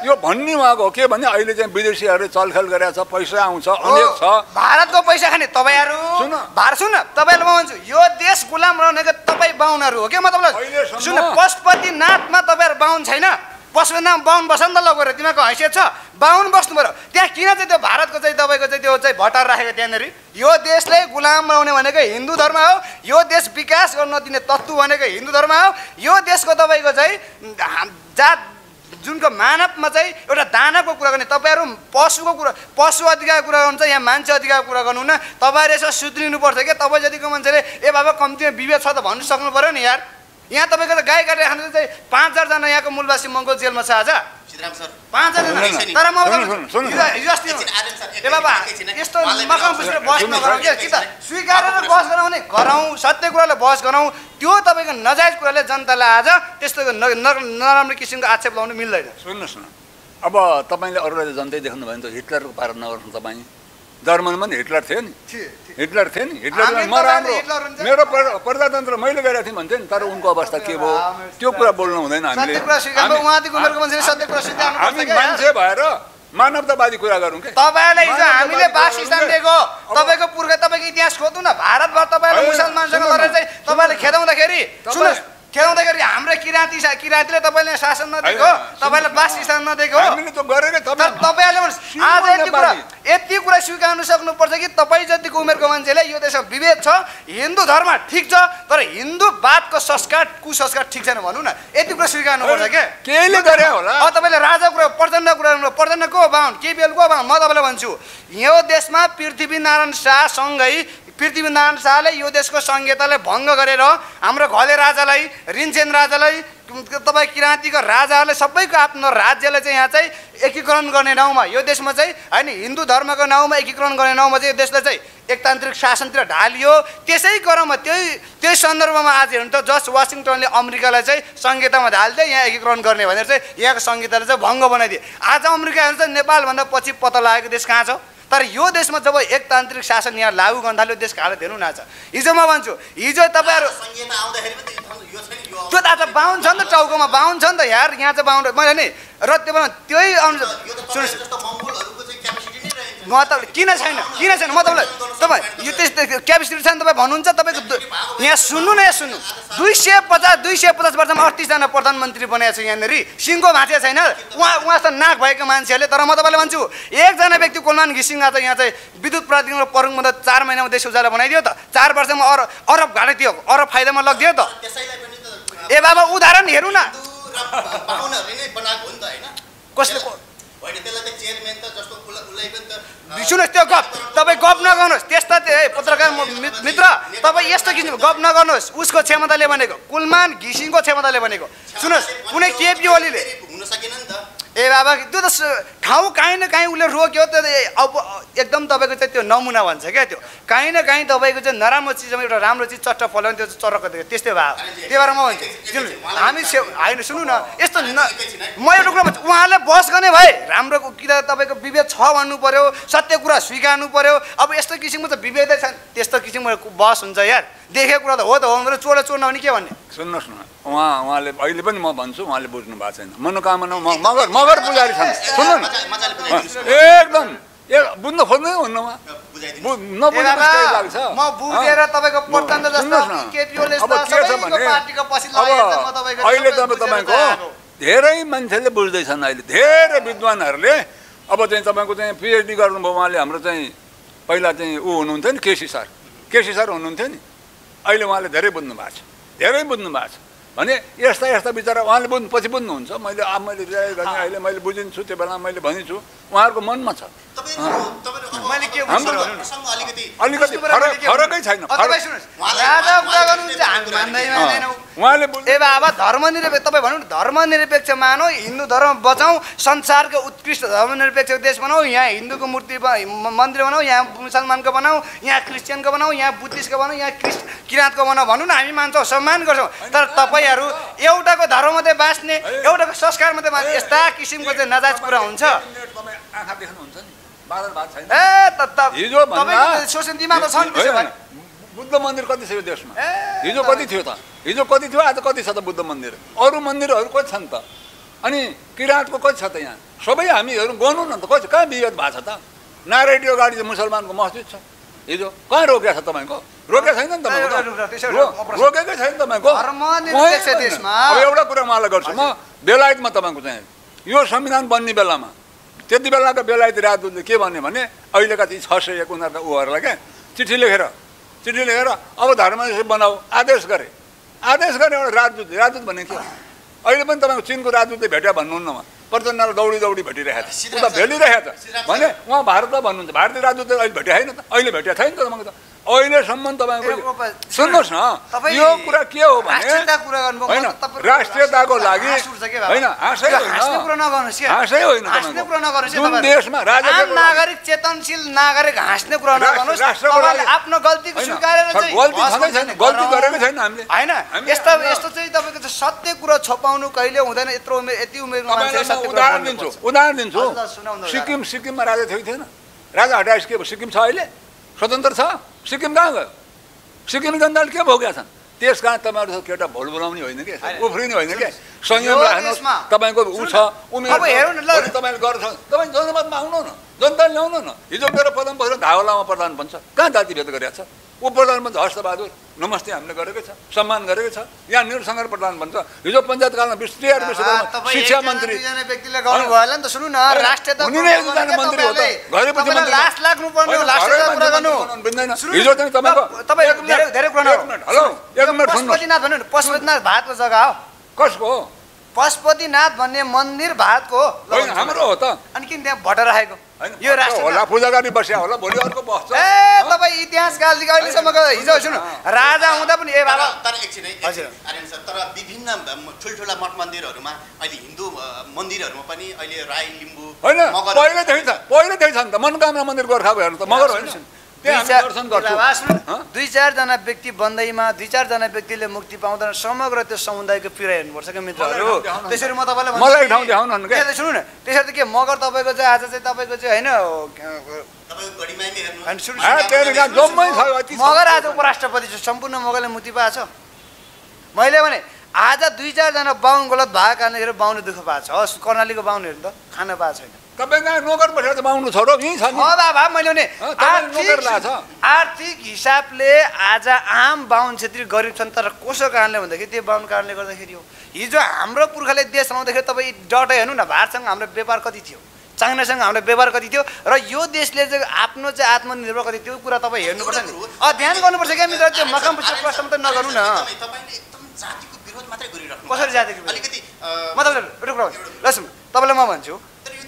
यो भन्ने उहाँको के भने अहिले चाहिँ विदेशीहरूले चलखेल गरेछ, पैसा आउँछ, अनेक छ, भारतको पैसा खाने तपाईँहरू। सुन तपाईँले, म भन्छु यो देश गुलाम रहनेको तपाईँ बाहुनहरू हो। के मतलब? सुन पशुपतिनाथमा तपाईँहरू बाहुन छैन, पशुपतिनाथ बाहुन बस्छ नि त, लगेर तिमीहरूको हैसियत छ, बाहुन बस्नु पऱ्यो। त्यहाँ किन चाहिँ त्यो भारतको चाहिँ तपाईँको चाहिँ त्यो चाहिँ भटार राखेको त्यहाँनिर? यो देशले गुलाम बनाउने भनेको हिन्दू धर्म हो, यो देश विकास गर्न नदिने तत्त्व भनेको हिन्दू धर्म हो। यो देशको तपाईँको चाहिँ जात जुनको मानवमा चाहिँ एउटा दानवको कुरा गर्ने, तपाईँहरू पशुको कुरा, पशु अधिकारको कुरा गर्नुहुन्छ, यहाँ मान्छे अधिकारको कुरा गर्नुहुन्न। तपाईँहरू यसो सुध्रिनुपर्छ क्या? तपाईँ जतिको मान्छेले ए बाबा कम्तीमा विभेद छ त भन्नु सक्नु पऱ्यो नि यार। यहाँ तपाईँको त गाई काटेर खानु चाहिँ 5000 जना यहाँको मूलवासी मङ्गोल जेलमा छ आज, सत्य कुराले बहस गरौँ। त्यो तपाईँको नजायज कुराले जनतालाई आज त्यस्तो नराम्रो किसिमको आक्षेप लाउनु मिल्दैन। सुन्नुहोस् न, अब तपाईँले अरूलाई जनतै देख्नुभयो भने त हिटलरको पार नगर्नु तपाईँ, जर्मन में हिटलर थे हिटलर मरा मेरे प्रजातंत्र मैं गए थे भन्छ नि तर उनको अवस्था के भो त्यो कुरा बोल्नु हुँदैन। हामी मान्छे भएर मानवतावादी कुरा गरौं के तपाईलाई हिजो हामीले पाकिस्तान दिएको तपाईको पुर्खा तपाईको इतिहास खोज्नु न भारतभर तपाईलाई मुसलमानसँग लडेर चाहिँ तपाईले खेदाउँदाखेरि सुन्नुस् खेदाउँदाखेरि हाम्रो किरातीले तपाईले शासन नदिएको तपाईले पाकिस्तान नदिएको हामीले त गरेकै तपाईले आज यति कुरा स्वीकार्नु सक्नुपर्छ कि तपाई जतिको उमेरको मान्छेले यो देशमा विभेद छ हिन्दू धर्म ठीक छ तर हिन्दूवादको संस्कार कुसंस्कार ठीक छैन भन्नु न यति कुरा स्वीकार्नु पर्छ के केले गरे होला अब तपाईले राजाको प्रचण्डको बाहुन केबीएलको बाहुन म तपाईलाई भन्छु यो देशमा पृथ्वीनारायण शाह सँगै पृथ्वीनारायण शाहले यो देशको संहितालाई भङ्ग गरेर हाम्रो घले राजालाई रिन्चेन राजालाई तपाईँ किराँतीको राजाहरूले सबैको आफ्नो राज्यलाई चाहिँ यहाँ चाहिँ एकीकरण गर्ने नाउँमा यो देशमा चाहिँ हैन हिन्दू धर्मको नाउँमा एकीकरण गर्ने नाउँमा चाहिँ यो देशलाई चाहिँ एकतान्त्रिक शासनतिर ढालियो। त्यसै क्रममा त्यही सन्दर्भमा आज हेर्नु त जस्ट वासिङटनले अमेरिकालाई चाहिँ संहितामा ढाल्दै यहाँ एकीकरण गर्ने भनेर चाहिँ यहाँको संहितालाई चाहिँ भङ्ग बनाइदिए। आज अमेरिका हेर्नु त नेपालभन्दा पछि पत्ता लागेको देश कहाँ छ? तर यो देश में जब एकतांत्रिक शासन यहाँ लागू गर्न थाल्यो देश का हालत हेर्नु न। हिजो म भन्छु हिजो तपाईहरु त्यो त बाहुन छ नि त टाउकोमा बाहुन छ नि त यार यहाँ चाहिँ बाहुन मैले नि र त्यो त्यही अनुसार म त किन छैन म तपाईलाई यो त्यस्तो क्यापेसिटी छैन तपाई भन्नुहुन्छ तपाईको यहाँ सुन्नु न यहाँ सुन्नु 250 वर्षमा 38 जना प्रधानमन्त्री बनाएको छ यहाँनेरि सिंहको भाँचे छैन उहाँसँग नाक भएको मान्छेहरूले। तर म तपाईलाई भन्छु एकजना व्यक्ति कोलमान घिसिङ आज यहाँ चाहिँ विद्युत प्राधिकरण प्रमुखमा त 4 महिनामा देश उजाला बनाइदियो त 4 वर्षमा अरब घाटिदियो अरब फाइदामा लगिदियो त। ए बाबा उदाहरण हेर्नु न कसले सुन्नुहोस् त्यो गफ तपाईँ गफ नगर्नुहोस्। त्यस्ता पत्रकार मित्र तपाईँ यस्तो किन्नु गफ नगर्नुहोस्। उसको क्षमताले भनेको कुलमान घिसिङको क्षमताले भनेको सुन्नुहोस् कुनै केपी ओलीले ए बाबा त्यो त ठाउँ काहीँ न काहीँ उसले रोक्यो त्यो अब एकदम तपाईँको चाहिँ त्यो नमुना भन्छ क्या त्यो काहीँ न काहीँ तपाईँको चाहिँ नराम्रो चिजमा एउटा राम्रो चिज चट्ट फलाउने त्यो चरक दिएको त्यस्तै भयो। त्यही भएर म भन्छु हामी होइन सुन्नु न यस्तो म एउटा कुरा भन्छु उहाँले बस गर्ने भए राम्रो किन तपाईँको विभेद छ भन्नु पऱ्यो सत्य कुरा स्वीकार्नु पऱ्यो। अब यस्तो किसिमको त विभेदै छन् त्यस्तो किसिमको बस हुन्छ यार देखेको कुरा त हो भनेर चोर नहुने के भन्ने। सुन्नुहोस् न उहाँले अहिले पनि म भन्छु उहाँले बुझ्नु भएको छैन मनोकामना मगर पुजारी छन् सुन्नु न एकदम बुझ्नु खोज्दै हुन्न अहिले तपाईँको धेरै मान्छेले बुझ्दैछन् अहिले धेरै विद्वानहरूले अब चाहिँ तपाईँको चाहिँ पिएचडी गर्नुभयो उहाँले हाम्रो चाहिँ पहिला चाहिँ हुनुहुन्थ्यो नि केसी सर हुनुहुन्थ्यो नि अहिले उहाँले धेरै बुझ्नु भएको छ भने यस्ता विचार उहाँले पछि बुझ्नुहुन्छ। मैले रियाज गर्ने अहिले मैले बुझिन्छु त्यो बेला मैले भनिन्छु उहाँहरूको मनमा छ फरकै छैन। धर्मनिरपेक्ष तपाईँ भन्नु धर्मनिरपेक्ष मानौ हिन्दू धर्म बचाऊ संसारको उत्कृष्ट धर्मनिरपेक्ष देश बनाऊ यहाँ हिन्दूको मूर्ति मन्दिर बनाऊ यहाँ मुसलमानको बनाऊ यहाँ क्रिस्चियनको बनाऊ यहाँ बुद्धिस्टको बनाऊ यहाँ किराँतको बनाऊ भनौँ न हामी मान्छौँ सम्मान गर्छौँ। तर तपाईँहरू एउटाको धर्म मात्रै बाँच्ने एउटाको संस्कार मात्रै बाँच्ने यस्ता किसिमको चाहिँ नजायज कुरा हुन्छ। बुद्ध मन्दिर कति छ यो देशमा हिजो कति थियो त आज कति छ त बुद्ध मन्दिर अरू मन्दिरहरू कति छन् त अनि किराँतको कति छ त यहाँ सबै हामीहरू गनौँ न त कति कहाँ विभेद भएको छ त नारायण अगाडि चाहिँ मुसलमानको मस्जिद छ हिजो कहाँ रोकेको छ तपाईँको रोकेको छैन नि रोकेकै छैन तपाईँको। अब एउटा कुरा उहाँलाई गर्छु म बेलायतमा तपाईँको चाहिँ यो संविधान बन्ने बेलामा त्यति बेलाको बेलायती राजदूतले के भन्यो भने अहिलेका ती 601 उनीहरूका उहरूलाई क्या चिठी लेखेर अब धर्मनिरपेक्ष बनाऊ आदेश गरे एउटा राजदूत भने के अहिले पनि तपाईँको चीनको राजदूतले भेट्या भन्नुहुन्न म प्रचण्डलाई दौडी भेटिरहेको थियो उता भेटिरहेको छ भने उहाँ भारतमा भन्नुहुन्छ भारतीय राजदूतले अहिले भेट्या छैन त अहिले भेट्या छैन त तपाईँको त अहिलेसम्म तपाईँको सुन्नुहोस् न यो कुरा के हो भने राष्ट्रियताको लागि होइन नागरिक चेतनशील नागरिक हाँस्ने कुरा नगर्नुहोस्। आफ्नो गल्तीको स्वीकारेर चाहिँ गल्ती गरेको छैन हामीले हैन यस्तो चाहिँ तपाईको सत्य कुरा छुपाउनु कहिले हुँदैन। यत्रो उमेर यति उमेरमा मान्छे सत्य कुरा उदाहरण दिन्छु सिक्किममा राजा थियो कि थिएन राजा हटाइसकेपछि सिक्किम छ अहिले स्वतन्त्र छ। सिक्किम कहाँ गयो? सिक्किम गण्डाल के भोगेका छन्? त्यस कारण तपाईहरु केटा भोल बोलाउने होइन के, उफ्रिने होइन के, संयम राख्नुस्। तपाईको उ छ उमेर, अब हेर्नु ल तपाईले गर्छ, तपाई जनमतमा आउनु न, जनताले ल्याउनु न। हिजो गएर पदम बसेर धावलामा प्रधान बन्छ, कहाँ जातिभेद गरेछ? उ प्रधान बन्छ हर्षबहादुर, नमस्ते हामीले गरेको छ, सम्मान गरेको छ। यहाँ निरशंकर प्रधान बन्छ, हिजो पञ्चायत कालमा विस्तार विषयमा शिक्षा मन्त्री जना व्यक्तिले गर्नु भयो नि त। सुन्नु न, राष्ट्रिय त उनी नै एकजना मन्त्री हो त, घरेपछि मन्त्री लास्ट लाग्नु पर्ने हो, लास्ट त कुरा गर्नु बिन्दैन। हिजो चाहिँ तपाईको तपाईको धेरै धेरै कुरा हो। हेलो, एक मिनेट सुन्नु। पशुपतिनाथ भन्नु, पशुपतिनाथ भारतको जग्गा हो। कसको हो? पशुपतिनाथ भन्ने मन्दिर भारतको हो, हाम्रो हो त। अनि किन त्यहाँ भट राखेको? यो राष्ट्र होला, पूजा गर्ने बस्या होला, भोलि अर्को बस्छ। ए तपाई इतिहास कालदेखि अहिलेसम्मको हिजो सुन्नु, राजा हुँदा पनि ए बाबा तर एकछिन है आर्यन सर, तर विभिन्न ठुल्ठुला मठ मन्दिरहरुमा अहिले हिन्दू मन्दिरहरुमा पनि अहिले राई लिम्बू मगर पहिले देखि छ, पहिले देखि छ नि त। मनोकामना मन्दिर गोरखाको हेर्नु त, मगर होइन। दुई चार जना व्यक्ति बन्दैमा दुई चार जना व्यक्तिले मुक्ति पाउँदैन, समग्र त्यो समुदायको पीडा हेर्नुपर्छ क्या मित्रहरू। त्यसरी म तपाईँलाई मलाई ठाउँ देखाउनु क्या? सुन्नु न, त्यसरी त के मगर तपाईँको चाहिँ आज चाहिँ तपाईँको चाहिँ हैन मगर आज उपराष्ट्रपति छ, सम्पूर्ण मगरले मुक्ति पाएछ। मैले भने आज दुई चारजना बाहुन गलत भएको कारणले बाहुनले दुःख पाएको छ। हस्, कर्णालीको बाहुनहरू त खान पाएको छैन। आर्थिक हिसाबले आज आम बाहुन क्षेत्री गरिब छन्, तर कसो कारणले भन्दाखेरि त्यो बाहुन कारणले गर्दाखेरि हो। हिजो हाम्रो पुर्खाले देश चलाउँदाखेरि तपाईँ डटै हेर्नु न, भारतसँग हाम्रो व्यापार कति थियो, चाइनासँग हाम्रो व्यापार कति थियो, र यो देशले चाहिँ आफ्नो चाहिँ आत्मनिर्भर कति थियो, कुरा तपाईँ हेर्नुपर्छ नि, ध्यान गर्नुपर्छ क्या मित्र। त्यो मकाम प्रश्न त नगर्नु न, कसरी जातिको तपाईँलाई म भन्छु।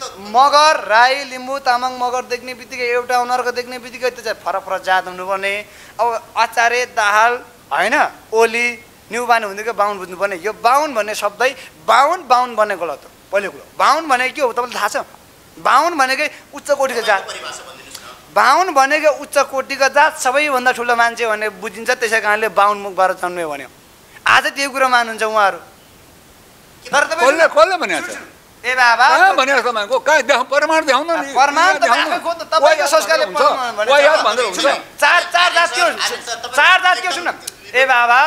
मगर, राई, लिम्बू, तामाङ, मगर देख्ने बित्तिकै एउटा उनीहरूको देख्ने बित्तिकै त्यो चाहिँ फरक फरक जात हुनुपर्ने। अब आचार्य, दाहाल होइन, ओली, न्युबान हुँदैको बाहुन बुझ्नुपर्ने। यो बाहुन भन्ने शब्दै बाहुन बाहुन भन्ने गलत हो। पहिलो कुरो बाहुन भनेको के हो तपाईँलाई थाहा छ? बाहुन भनेकै उच्च कोटिको जात, बाहुन भनेको उच्च कोटिको जात, सबैभन्दा ठुलो मान्छे भने बुझिन्छ। त्यसै कारणले बाहुन मुखबाट जन्मियो भन्यो। आज त्यो कुरो मान्नुहुन्छ उहाँहरू? ए बाबा भनेर तपाईँको कहाँ प्रमाण देखाउन नि, प्रमाण त आफैको त तपाईँको संस्कारले प्रमाण भने चार जात के सुन्न। ए बाबा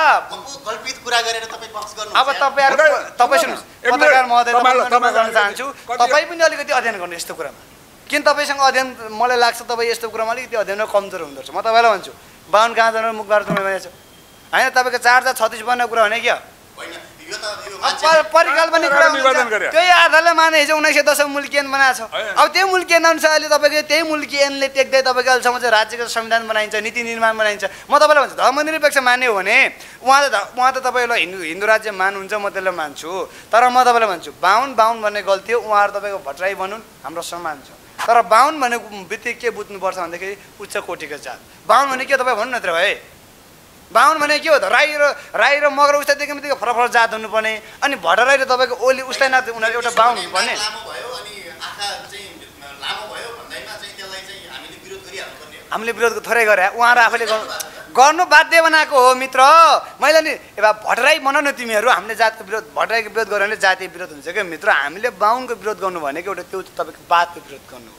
गल्पित कुरा गरेर तपाई पक्ष गर्नु। अब तपाईहरु तपाई सुन्नुस्, पत्रकार महोदय तपाईलाई गर्न चाहन्छु, तपाई पनि अलिकति अध्ययन गर्नु यस्तो कुरामा। किन तपाईसँग अध्ययन मलाई लाग्छ तपाई यस्तो कुरामा अलिकति अध्ययनमा कमजोर हुनुहुन्छ। म तपाईँलाई भन्छु, 52 गाँजा र मुखबाट तपाईँ भनेछ हैन, तपाईको 4 जात 36 बन्ने कुरा भने के होइन? परिकल्पना त्यही आधारले माने हिजो 1910 मूल केन बनाएको छ। अब त्यो मूल केन अनुसार अहिले तपाईँको त्यही मूल केनले टेक्दै तपाईँको अहिलेसम्म चाहिँ राज्यको संविधान बनाइन्छ, नीति निर्माण बनाइन्छ। म तपाईँलाई भन्छु, धर्मनिरपेक्ष मान्ने हो भने उहाँ त तपाईँलाई हिन्दू हिन्दू राज्य मान्नुहुन्छ, म त्यसलाई मान्छु। तर म तपाईँलाई भन्छु, बाहुन भन्ने गल्ती हो। उहाँहरू तपाईँको भट्टराई भनुन्, हाम्रो सम्मान छ, तर बाहुन भनेको बित्तिकै के बुझ्नुपर्छ भन्दाखेरि उच्च कोटिको जात। बाहुन भने के हो तपाईँ भन्नु नत्र भाइ? बाहुन भने के हो त? राई र मगर उस्ता देख्ने बित्तिकै फरक फरक जात हुनुपर्ने, अनि भटराई र तपाईँको ओली उस्ता नाथ उनीहरू एउटा बाहुन हुनुपर्ने। हामीले विरोध थोरै गरे, उहाँहरू आफैले गर्नु बाध्य बनाएको हो मित्र। मैले नि ए बा भटराई भन न तिमीहरू, हामीले जातको विरोध, भटराईको विरोध गर्यो भने जातीय विरोध हुन्छ क्या मित्र। हामीले बाहुनको विरोध गर्नु भनेको एउटा त्यो तपाईँको बातको विरोध गर्नु हो।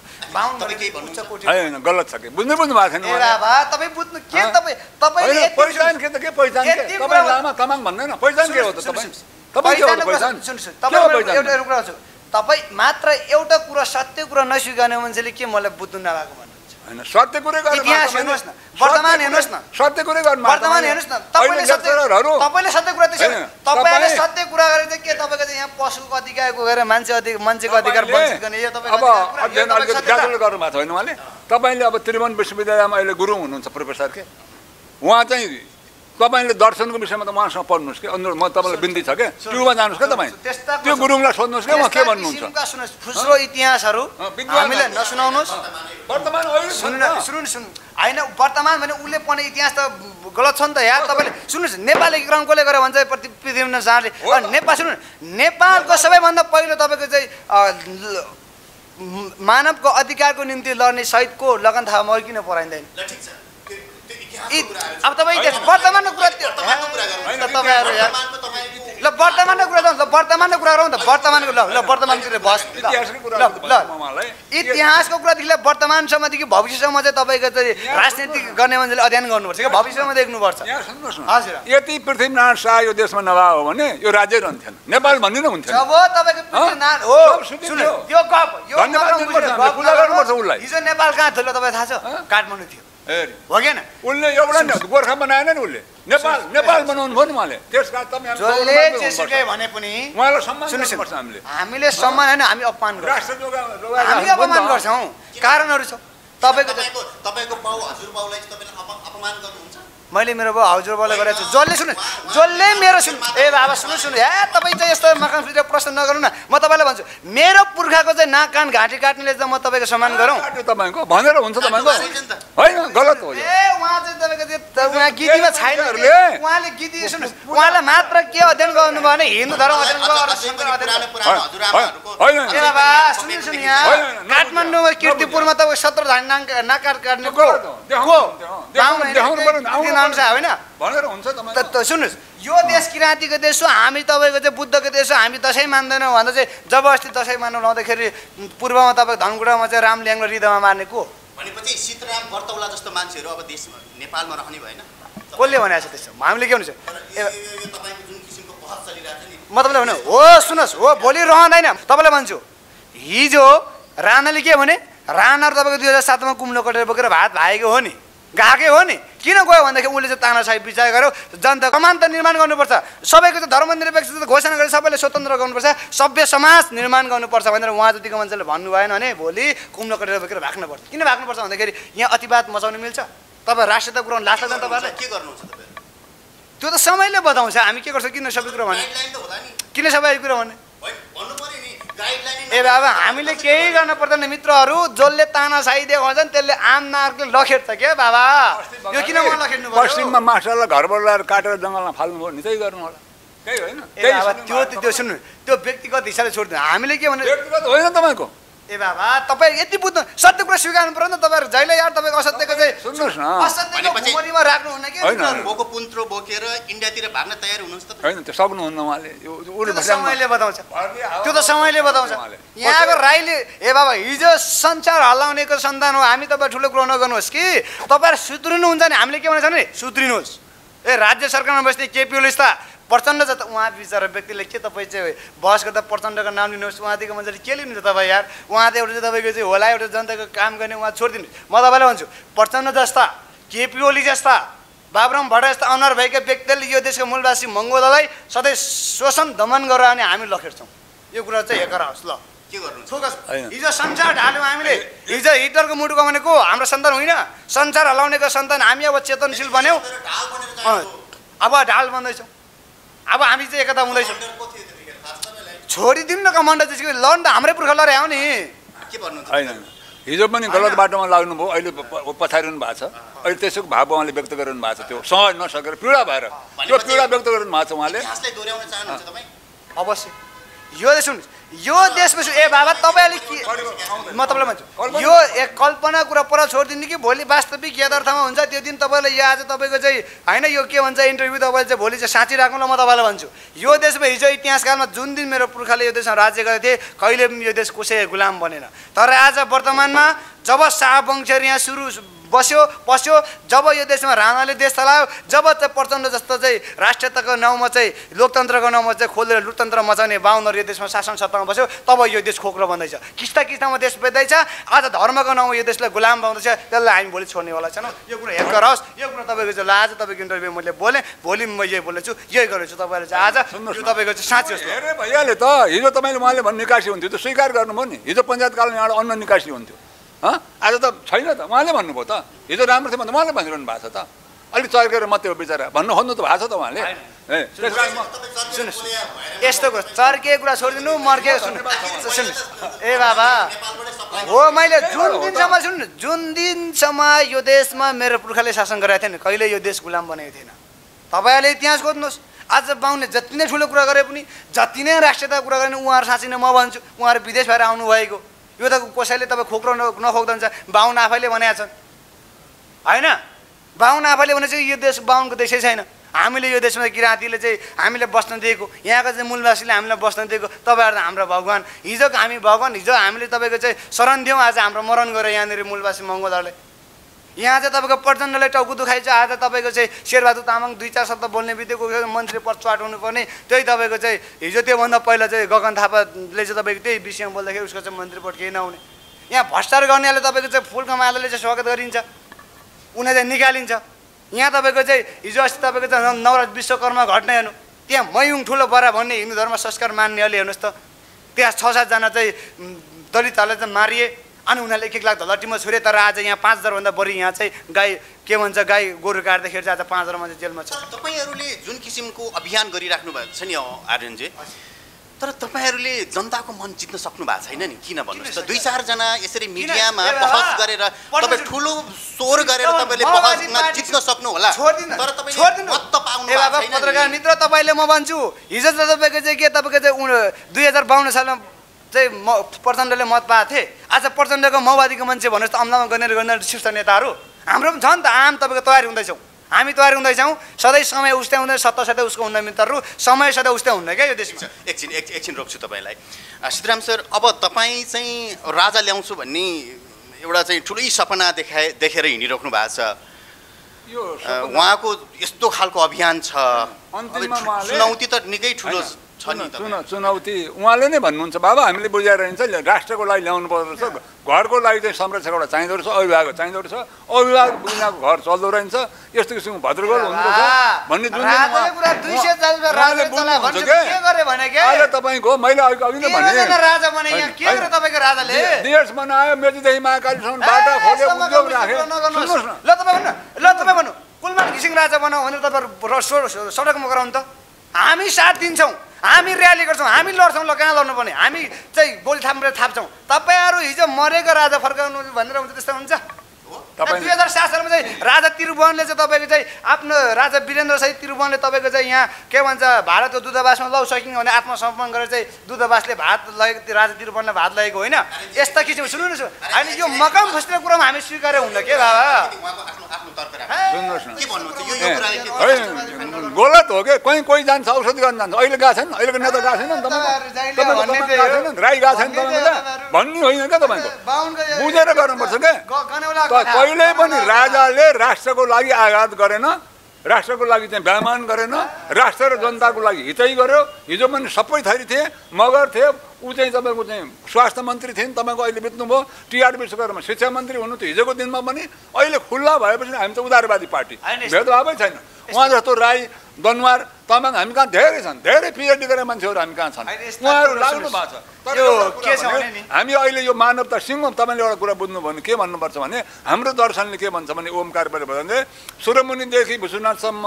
तपाईँ मात्र एउटा कुरा सत्य कुरा नस्वीकार्ने मान्छेले के मलाई बुझ्नु नभएको भन्नुहुन्छ? हैन, सत्य कुरा हेर्नुहोस् न, वर्तमान हेर्नुहोस् न, सत्य कुरा वर्तमान हेर्नुहोस् न। तपाईँले सत्य कुरा गरेर के तपाईँको यहाँ पशुको अधिकारको गएर मान्छेको अधिकार वञ्चित गर्ने, यो तपाईँले गर्नु भएको छैन। उहाँले तपाईँले अब त्रिभुवन विश्वविद्यालयमा अहिले गुरुङ हुनुहुन्छ प्रोफेसर के, उहाँ चाहिँ तपाईँले दर्शनको विषयमा त उहाँसँग पढ्नुहोस् कि, अनुरोध म तपाईँलाई बिन्ती छ क्या, ट्युबमा जानुहोस् क्या तपाईँ, त्यो गुरुङलाई सोध्नुहोस् क्या उहाँ के भन्नुहुन्छ। खुस्रो इतिहासहरू हामीलाई नसुनाउनुहोस्। वर्तमान होइन, वर्तमान भने उसले पढ्ने इतिहास त गलत छ नि त यार। तपाईँले सुन्नुहोस्, नेपाल एकीकरण कसले गर्यो भन्छ पृथ्वीनारायण शाहले। नेपाल सुन्नु, नेपालको सबैभन्दा पहिलो तपाईँको चाहिँ मानवको अधिकारको निम्ति लड्ने शहीदको लगन थाहा मगर किन पढाइँदैन? अब तपाईँ वर्तमानको कुरा, वर्तमानको कुरा वर्तमान कुरा गरौँ त वर्तमानको ल वर्तमानतिर बस इतिहासको कुरादेखि लिएर वर्तमानसम्मदेखि भविष्यसम्म चाहिँ तपाईको चाहिँ राजनीति गर्ने मान्छेले अध्ययन गर्नुपर्छ के भविष्यमा देख्नुपर्छ। हजुर यति पृथ्वीनारायण शाह यो देशमा नभए हो भने यो राज्य रहन्थेन, नेपाल भन्ने नै हुन्थ्यो। अब तपाईको पृथ्वीनारायण हो यो गफ यो गर्नुपर्छ। उलाई हिजो नेपाल कहाँ थियो तपाईलाई थाहा छ? काठमाडौँ थियो हो कि उसले एउटा गोर्खा बनाएन नि उसले नेपाल नेपाल बनाउनु भयो नि उहाँले। त्यसका भने पनि उहाँलाई सम्मान गर्नुपर्छ। हामीले हामीले सम्मान हैन हामी अपमान गर्छौँ। कारणहरू छ तपाईको तपाईको बाउ हजुर बाउलाई तपाईले अपमान गर्नुहुन्छ। मैले मेरो बाउ हजुर बाउलाई गरेछु जसले सुन जसले मेरो सुन ए बाबा सुन सुन ए तपाई चाहिँ यस्तो मकान सुतिर प्रश्न नगर्नु न। म तपाईलाई भन्छु मेरो पुर्खाको चाहिँ नाक कान घाँटी काट्नेले चाहिँ म तपाईको सम्मान गरौँ तपाईको भनेर हुन्छ तपाईको हैन गलत हो यो। ए उहाँ चाहिँ तपाईको उहाँ गीतिमा छैन उहाँले गीति सुन उहाँलाई मात्र के अध्ययन गर्नु भने हिन्दू धर्म अध्ययन गर्नु ए बाबा सुन सुन यहाँ काठमाडौँको कीर्तिपुरमा तपाईको 17 धान नाक काट काट्ने को देखाउनु सुन्नुहोस् यो देश किराँतीको देश हो, हामी तपाईँको चाहिँ बुद्धको देश हो, हामी दसैँ मान्दैनौँ भन्दा चाहिँ जबरजस्ती दसैँ मान्नु लाउँदाखेरि पूर्वमा तपाईँको धनकुटामा चाहिँ रामल्याङको हृदयमा मार्ने को भनेपछि सीताराम बर्तौला जस्तो मान्छेहरू अब देशमा नेपालमा रहने भएन। कसले भनेको छ त्यसो? हामीले के हुन्छ म तपाईँलाई भने हो सुन्नुहोस् हो भोलि रहँदैन। तपाईँलाई भन्छु हिजो राणाले के भने राणा तपाईँको 2007 कुम्लो कटेर बोकेर भात भागेको हो नि गएकै हो नि। किन गयो भन्दाखेरि उसले चाहिँ तानाशाही विचार गर्यो। जनता समानता निर्माण गर्नुपर्छ, सबैको चाहिँ धर्मनिरपेक्ष घोषणा गरेर सबैले स्वतन्त्र गर्नुपर्छ, सभ्य समाज निर्माण गर्नुपर्छ भनेर उहाँ जतिको मान्छेले भन्नु भएन भने भोलि कुम्लो कटेर बोकेर भाग्नुपर्छ। किन भाग्नुपर्छ भन्दाखेरि यहाँ अतिवाद मचाउनु मिल्छ। तपाईँ राष्ट्रियता कुराउनु लाग्छ तपाईँहरूले के गर्नुहुन्छ? त्यो त समयले बताउँछ हामी के गर्छौँ। किन सबै कुरा भने किन सबै कुरा भने ए बाबा हामीले केही गर्न पर्दैन। मित्रहरू जसले तानाशाही देखाउँछ नि त्यसले आम नागरिकले लखेट्छ क्या बाबा। यो किन उहाँ लखेट्नु भयो? पश्चिममा मास्टरलाई घरबाट ल्याएर काटेर जङ्गलमा फाल्नु भयो नि त्यही गर्नु होला त्यही होइन ए बाबा। त्यो त्यो सुन्नु त्यो व्यक्तिगत हिसाबले छोड्दिनु हामीले के भने व्यक्तिगत होइन तपाईँको। ए बाबा तपाईँ यति बुझ्नु सत्य कुरा स्वीकार्नु पर्यो नि तपाईँहरू जहिले यार तपाईँको असत्यको चाहिँ सुन्नुहोस् न असत्यको मोरीमा राख्नुहुन्न के बोको पुन्त्रो बोकेर इन्डियातिर भाग्न तयार हुनुहुन्छ त हैन त्यो सक्नुहुन्न उहाँले। यो उले समयले बताउँछ त्यो त समयले बताउँछ। यहाँको राईले ए बाबा हिजो संसार हल्लाउनेको सन्तान हो हामी। तपाईँ ठुलो कुरा नगर्नुहोस् कि तपाईँहरू सुत्रिनुहुन्छ नि हामीले के भनेको छ नि सुत्रिनुहोस्। ए राज्य सरकारमा बस्ने केपी ओलीस्ता प्रचण्ड जता उहाँ बिचरा व्यक्तिले के तपाईँ चाहिँ बहस गर्दा प्रचण्डको नाम लिनुहोस् उहाँदेखि मान्छेले के लिनुहुन्छ तपाईँ यार? उहाँ त एउटा चाहिँ तपाईँको चाहिँ होला एउटा जनताको काम गर्ने उहाँ छोडिदिनुहोस्। म तपाईँलाई भन्छु प्रचण्ड जस्ता केपी ओली जस्ता बाबुराम भट्ट जस्ता अनुहार भएका व्यक्तिले यो देशको मूलवासी मङ्गोललाई सधैँ शोषण दमन गरेर अनि हामी लखेट्छौँ। यो कुरा चाहिँ हेरेर होस् ल के गर्नु फोकस। हिजो संसार ढाल्यौँ हामीले हिजो हिटलरको मुटुको भनेको हाम्रो सन्तान होइन संसार हलाउनेको सन्तान हामी। अब चेतनशील बन्यौँ अब ढाल बन्दैछौँ अब हामी चाहिँ एकता हुँदैछ। छोडिदिनु न कमान्डर त्यसको लड्न हाम्रै पुर्खा लडे आऊ नि के भन्नु होइन। हिजो पनि गलत बाटोमा लाग्नुभयो अहिले पछारिनु भएको छ। अहिले त्यसको भाव उहाँले व्यक्त गर्नु भएको छ त्यो सहज नसकेर पीडा भएर त्यो पीडा व्यक्त गर्नु भएको छ उहाँले। अवश्य यो सुन्नुहोस् यो देशमा ए बाबा तपाईँले के म तपाईँलाई भन्छु यो एक कल्पना कुरा पर छोडिदिनु कि भोलि वास्तविक यथार्थमा हुन्छ। त्यो दिन तपाईँलाई यो आज तपाईँको चाहिँ होइन यो के भन्छ इन्टरभ्यू तपाईँले चाहिँ भोलि चाहिँ साँची राख्नु ल। म तपाईँलाई भन्छु यो देशमा हिजो इतिहासकालमा जुन दिन मेरो पुर्खाले यो देशमा राज्य गरेको थिए कहिले पनि यो देश कसै गुलाम बनेन। तर आज वर्तमानमा जब शाह वंश यहाँ सुरु बस्यो पस्यो जब यो देशमा राणाले देश चलायो जब चाहिँ प्रचण्ड जस्तो चाहिँ राष्ट्रियताको नाउँमा चाहिँ लोकतन्त्रको नाउँमा चाहिँ खोलेर लोकतन्त्र मचाउने बाहुनहरू यो देशमा शासन सत्तामा बस्यो तब यो देश खोक्रो बन्दैछ किस्ता किस्तामा देश बेच्दैछ। आज धर्मको नाउँमा यो देशलाई गुलाम बनाउँदैछ त्यसलाई हामी भोलि छोड्नेवाला छैनौँ। यो कुरा हेर्क रहोस्। यो कुरा तपाईँको चाहिँ लाज तपाईँको इन्टरभ्यू मैले बोलेँ भोलि म यही बोलेछु यही गरेछु तपाईँले चाहिँ आज यो तपाईँको चाहिँ साँच्चै हेरे भइहाल्यो त। हिजो तपाईँले उहाँले भन्नु निकासी हुन्थ्यो त्यो स्वीकार गर्नुभयो नि। हिजो पञ्चायतकालमा एउटा अन्न निकासी हुन्थ्यो आज त छैन त उहाँले भन्नुभयो त। हिजो राम्रो थियो भन्दा उहाँले भनिरहनु भएको छ त अलिक चर्केर मात्रै हो बिचरा भन्नु खोज्नु त भएको छ त उहाँले। यस्तो कुरा चर्के कुरा छोडिदिनु मर्के सुन्नु ए बाबा हो। मैले जुन दिनसम्म सुन्नु जुन दिनसम्म यो देशमा मेरो पुर्खाले शासन गरेको थिएन कहिले यो देश गुलाम बनाएको थिएन। तपाईँहरूले इतिहास खोज्नुहोस्। आज बाहुनले जति नै ठुलो कुरा गरे पनि जति नै राष्ट्रियता कुरा गरे पनि उहाँहरू साँच्चै नै म भन्छु उहाँहरू विदेश भएर आउनुभएको यो त कसैले तपाईँ खोक्रो नखोक्दन्छ। बाहुन आफैले भनेका छन् होइन बाहुन आफैले भनेपछि यो देश बाहुनको देशै छैन। हामीले यो देशमा किरातीले चाहिँ हामीलाई बस्न दिएको, यहाँका चाहिँ मूलवासीले हामीलाई बस्न दिएको, तपाईहरु त हाम्रो भगवान। हिजोको हामी भगवान, हिजो हामीले तपाईको चाहिँ शरण दियौं, आज हाम्रो मरण गरे यहाँनेर मूलवासी मंगोलहरुले। यहाँ चाहिँ तपाईको प्रचण्डले टाउको दुखाइछ, आज तपाईको चाहिँ शेरबहादुर तामाङ दुई चार शब्द बोल्ने बित्तिकै मन्त्री पद च्याट हुनुपर्ने, त्यही तपाईको चाहिँ हिजो त्योभन्दा पहिला चाहिँ गगन थापाले चाहिँ तपाईको त्यही विषयमा बोल्दाखेरि उसको चाहिँ मन्त्री पद केही नहुने। यहाँ भ्रष्टाचार गर्नेले तपाईको चाहिँ फूलको मालाले चाहिँ स्वागत गरिन्छ, उनी चाहिँ निकालिन्छ। यहाँ तपाईको चाहिँ हिजो अस्ति तपाईको चाहिँ नवराज विश्वकर्मा घटना हेर्नु, त्यहाँ मयुङ ठुलो बरा भन्ने हिन्दू धर्म संस्कार मान्नेहरूले हेर्नुहोस् त, त्यहाँ 6-7 जना चाहिँ दलितहरूले चाहिँ मारिए अनि उनीहरूले 1-1 लाख धलटीमा छुरे, तर आज यहाँ 5000 भन्दा बढी यहाँ चाहिँ गाई के भन्छ गाई गोरु काट्दाखेरि चाहिँ आज 5000 मान्छे जेलमा छ। तपाईँहरूले जुन किसिमको अभियान गरिराख्नु भएको छ नि आर्यनजी, तर तपाईहरूले जनताको मन जित्न सक्नु भएको छैन नि, किन भन्नुहोस् त? 2-4 जना यसरी मिडियामा बहस गरेर तपाईं ठुलो स्वर गरेर तपाईले बहसमा जित्न सक्नु होला, तर तपाईले मत पाउनु भएको छैन। पत्रकार मित्र तपाईले म भन्छु, हिजो त तपाईको चाहिँ के तपाईको चाहिँ 2052 सालमा चाहिँ प्रचण्डले मत पाएको थिए, आज प्रचण्डको माओवादीको मान्छे भन्नुहोस् त अमलामा गर्ने गर्ने शीर्ष नेताहरू हाम्रो पनि छन् त। आम तपाईको तयारी हुँदैछौँ, हामी तयार हुँदैछौँ, सधैँ समय उस्तै हुँदैन, सत्ता सधैँ उसको हुन्न मित्रहरू, समय सधैँ उस्तै हुन्न क्या यो देशमा। एकछिन रोक्छु तपाईँलाई सीताराम सर, अब तपाईँ चाहिँ राजा ल्याउँछु भन्ने एउटा चाहिँ ठुलै सपना देखेर हिँडिराख्नु भएको छ, यो उहाँको यस्तो खालको अभियान छ, चुनौती त निकै ठुलो छ नि? चुनौती उहाँले नै भन्नुहुन्छ, बाबा हामीले बुझाइरहन्छ राष्ट्रको लागि ल्याउनु पर्दछ, घरको लागि चाहिँ संरक्षक एउटा चाहिँदो रहेछ, अभिभावक चाहिँदो रहेछ, अभिभावक बिनाको घर चल्दो रहन्छ, यस्तो किसिमको भद्रगोल हुँदो रहेछ भन्ने जुन अहिले तपाईँको मैले अघि नै भने देश बनायो, मेचीदेखि महाकालीसम्म बाटो खोल्यो, उद्योग राख्यो। ल तपाईँ भन्नु कुलमान घिसिङ राजा बनाऊ भनेर तपाईँहरू सडकमा गराउनु त, हामी साथ दिन्छौँ, हामी र्याली गर्छौँ, हामी लड्छौँ, ल कहाँ लड्नु पर्ने हामी चाहिँ बोली थाम्रे थाप्छौँ। तपाईँहरू हिजो मरेको राजा फर्काउनु भनेर हुन्छ, त्यस्तो हुन्छ? 2007 सालमा चाहिँ राजा त्रिभुवनले चाहिँ तपाईँको चाहिँ आफ्नो राजा वीरेन्द्र सहित त्रिभुवनले तपाईँको चाहिँ यहाँ के भन्छ भारतको दूतावासमा लौ सकिङ भने आत्मसमर्पण गरेर चाहिँ दूतावासले भात लगेको, राजा त्रिभुवनले भात लगेको होइन। यस्ता किसिमको सुन्नु न, हामी यो मकाम खोज्ने कुरामा हामी स्वीकार हुन्न के बाबा, गलत हो क्या? कहीँ कोही जान्छ औषधि गर्न जान्छ, अहिले गएको छैन, अहिलेको नेता गएको छैन, राई गएको छैन भन्ने होइन क्या, तपाईँको बुझेर गर्नुपर्छ क्या। कहिल्यै पनि राजाले राष्ट्रको लागि आघात गरेन, राष्ट्रको लागि चाहिँ व्यवमान गरेन, राष्ट्र र जनताको लागि हितै गर्यो। हिजो पनि सबै थरी थिए, मगर थिए, ऊ चाहिँ तपाईँको चाहिँ स्वास्थ्य मन्त्री थिइन्, तपाईँको अहिले बित्नुभयो, टीआर विश्वकर्मा शिक्षा मन्त्री हुनुहुन्थ्यो हिजोको दिनमा पनि। अहिले खुल्ला भएपछि हामी त उदारवादी पार्टी, भेदभावै छैन। उहाँ जस्तो राई, दनुवार, तामाङ हामी कहाँ धेरै छन्, धेरै पिएचडी गरेर मान्छेहरू हामी कहाँ छन्, उहाँहरू लाग्नु भएको छ। तर हामी अहिले यो मानवता सिंह, तपाईँले एउटा कुरा बुझ्नु भन्नु के भन्नुपर्छ भने हाम्रो दर्शनले के भन्छ भने ओमकार परिवर्तनले सूर्यमुनिदेखि विश्वनाथसम्म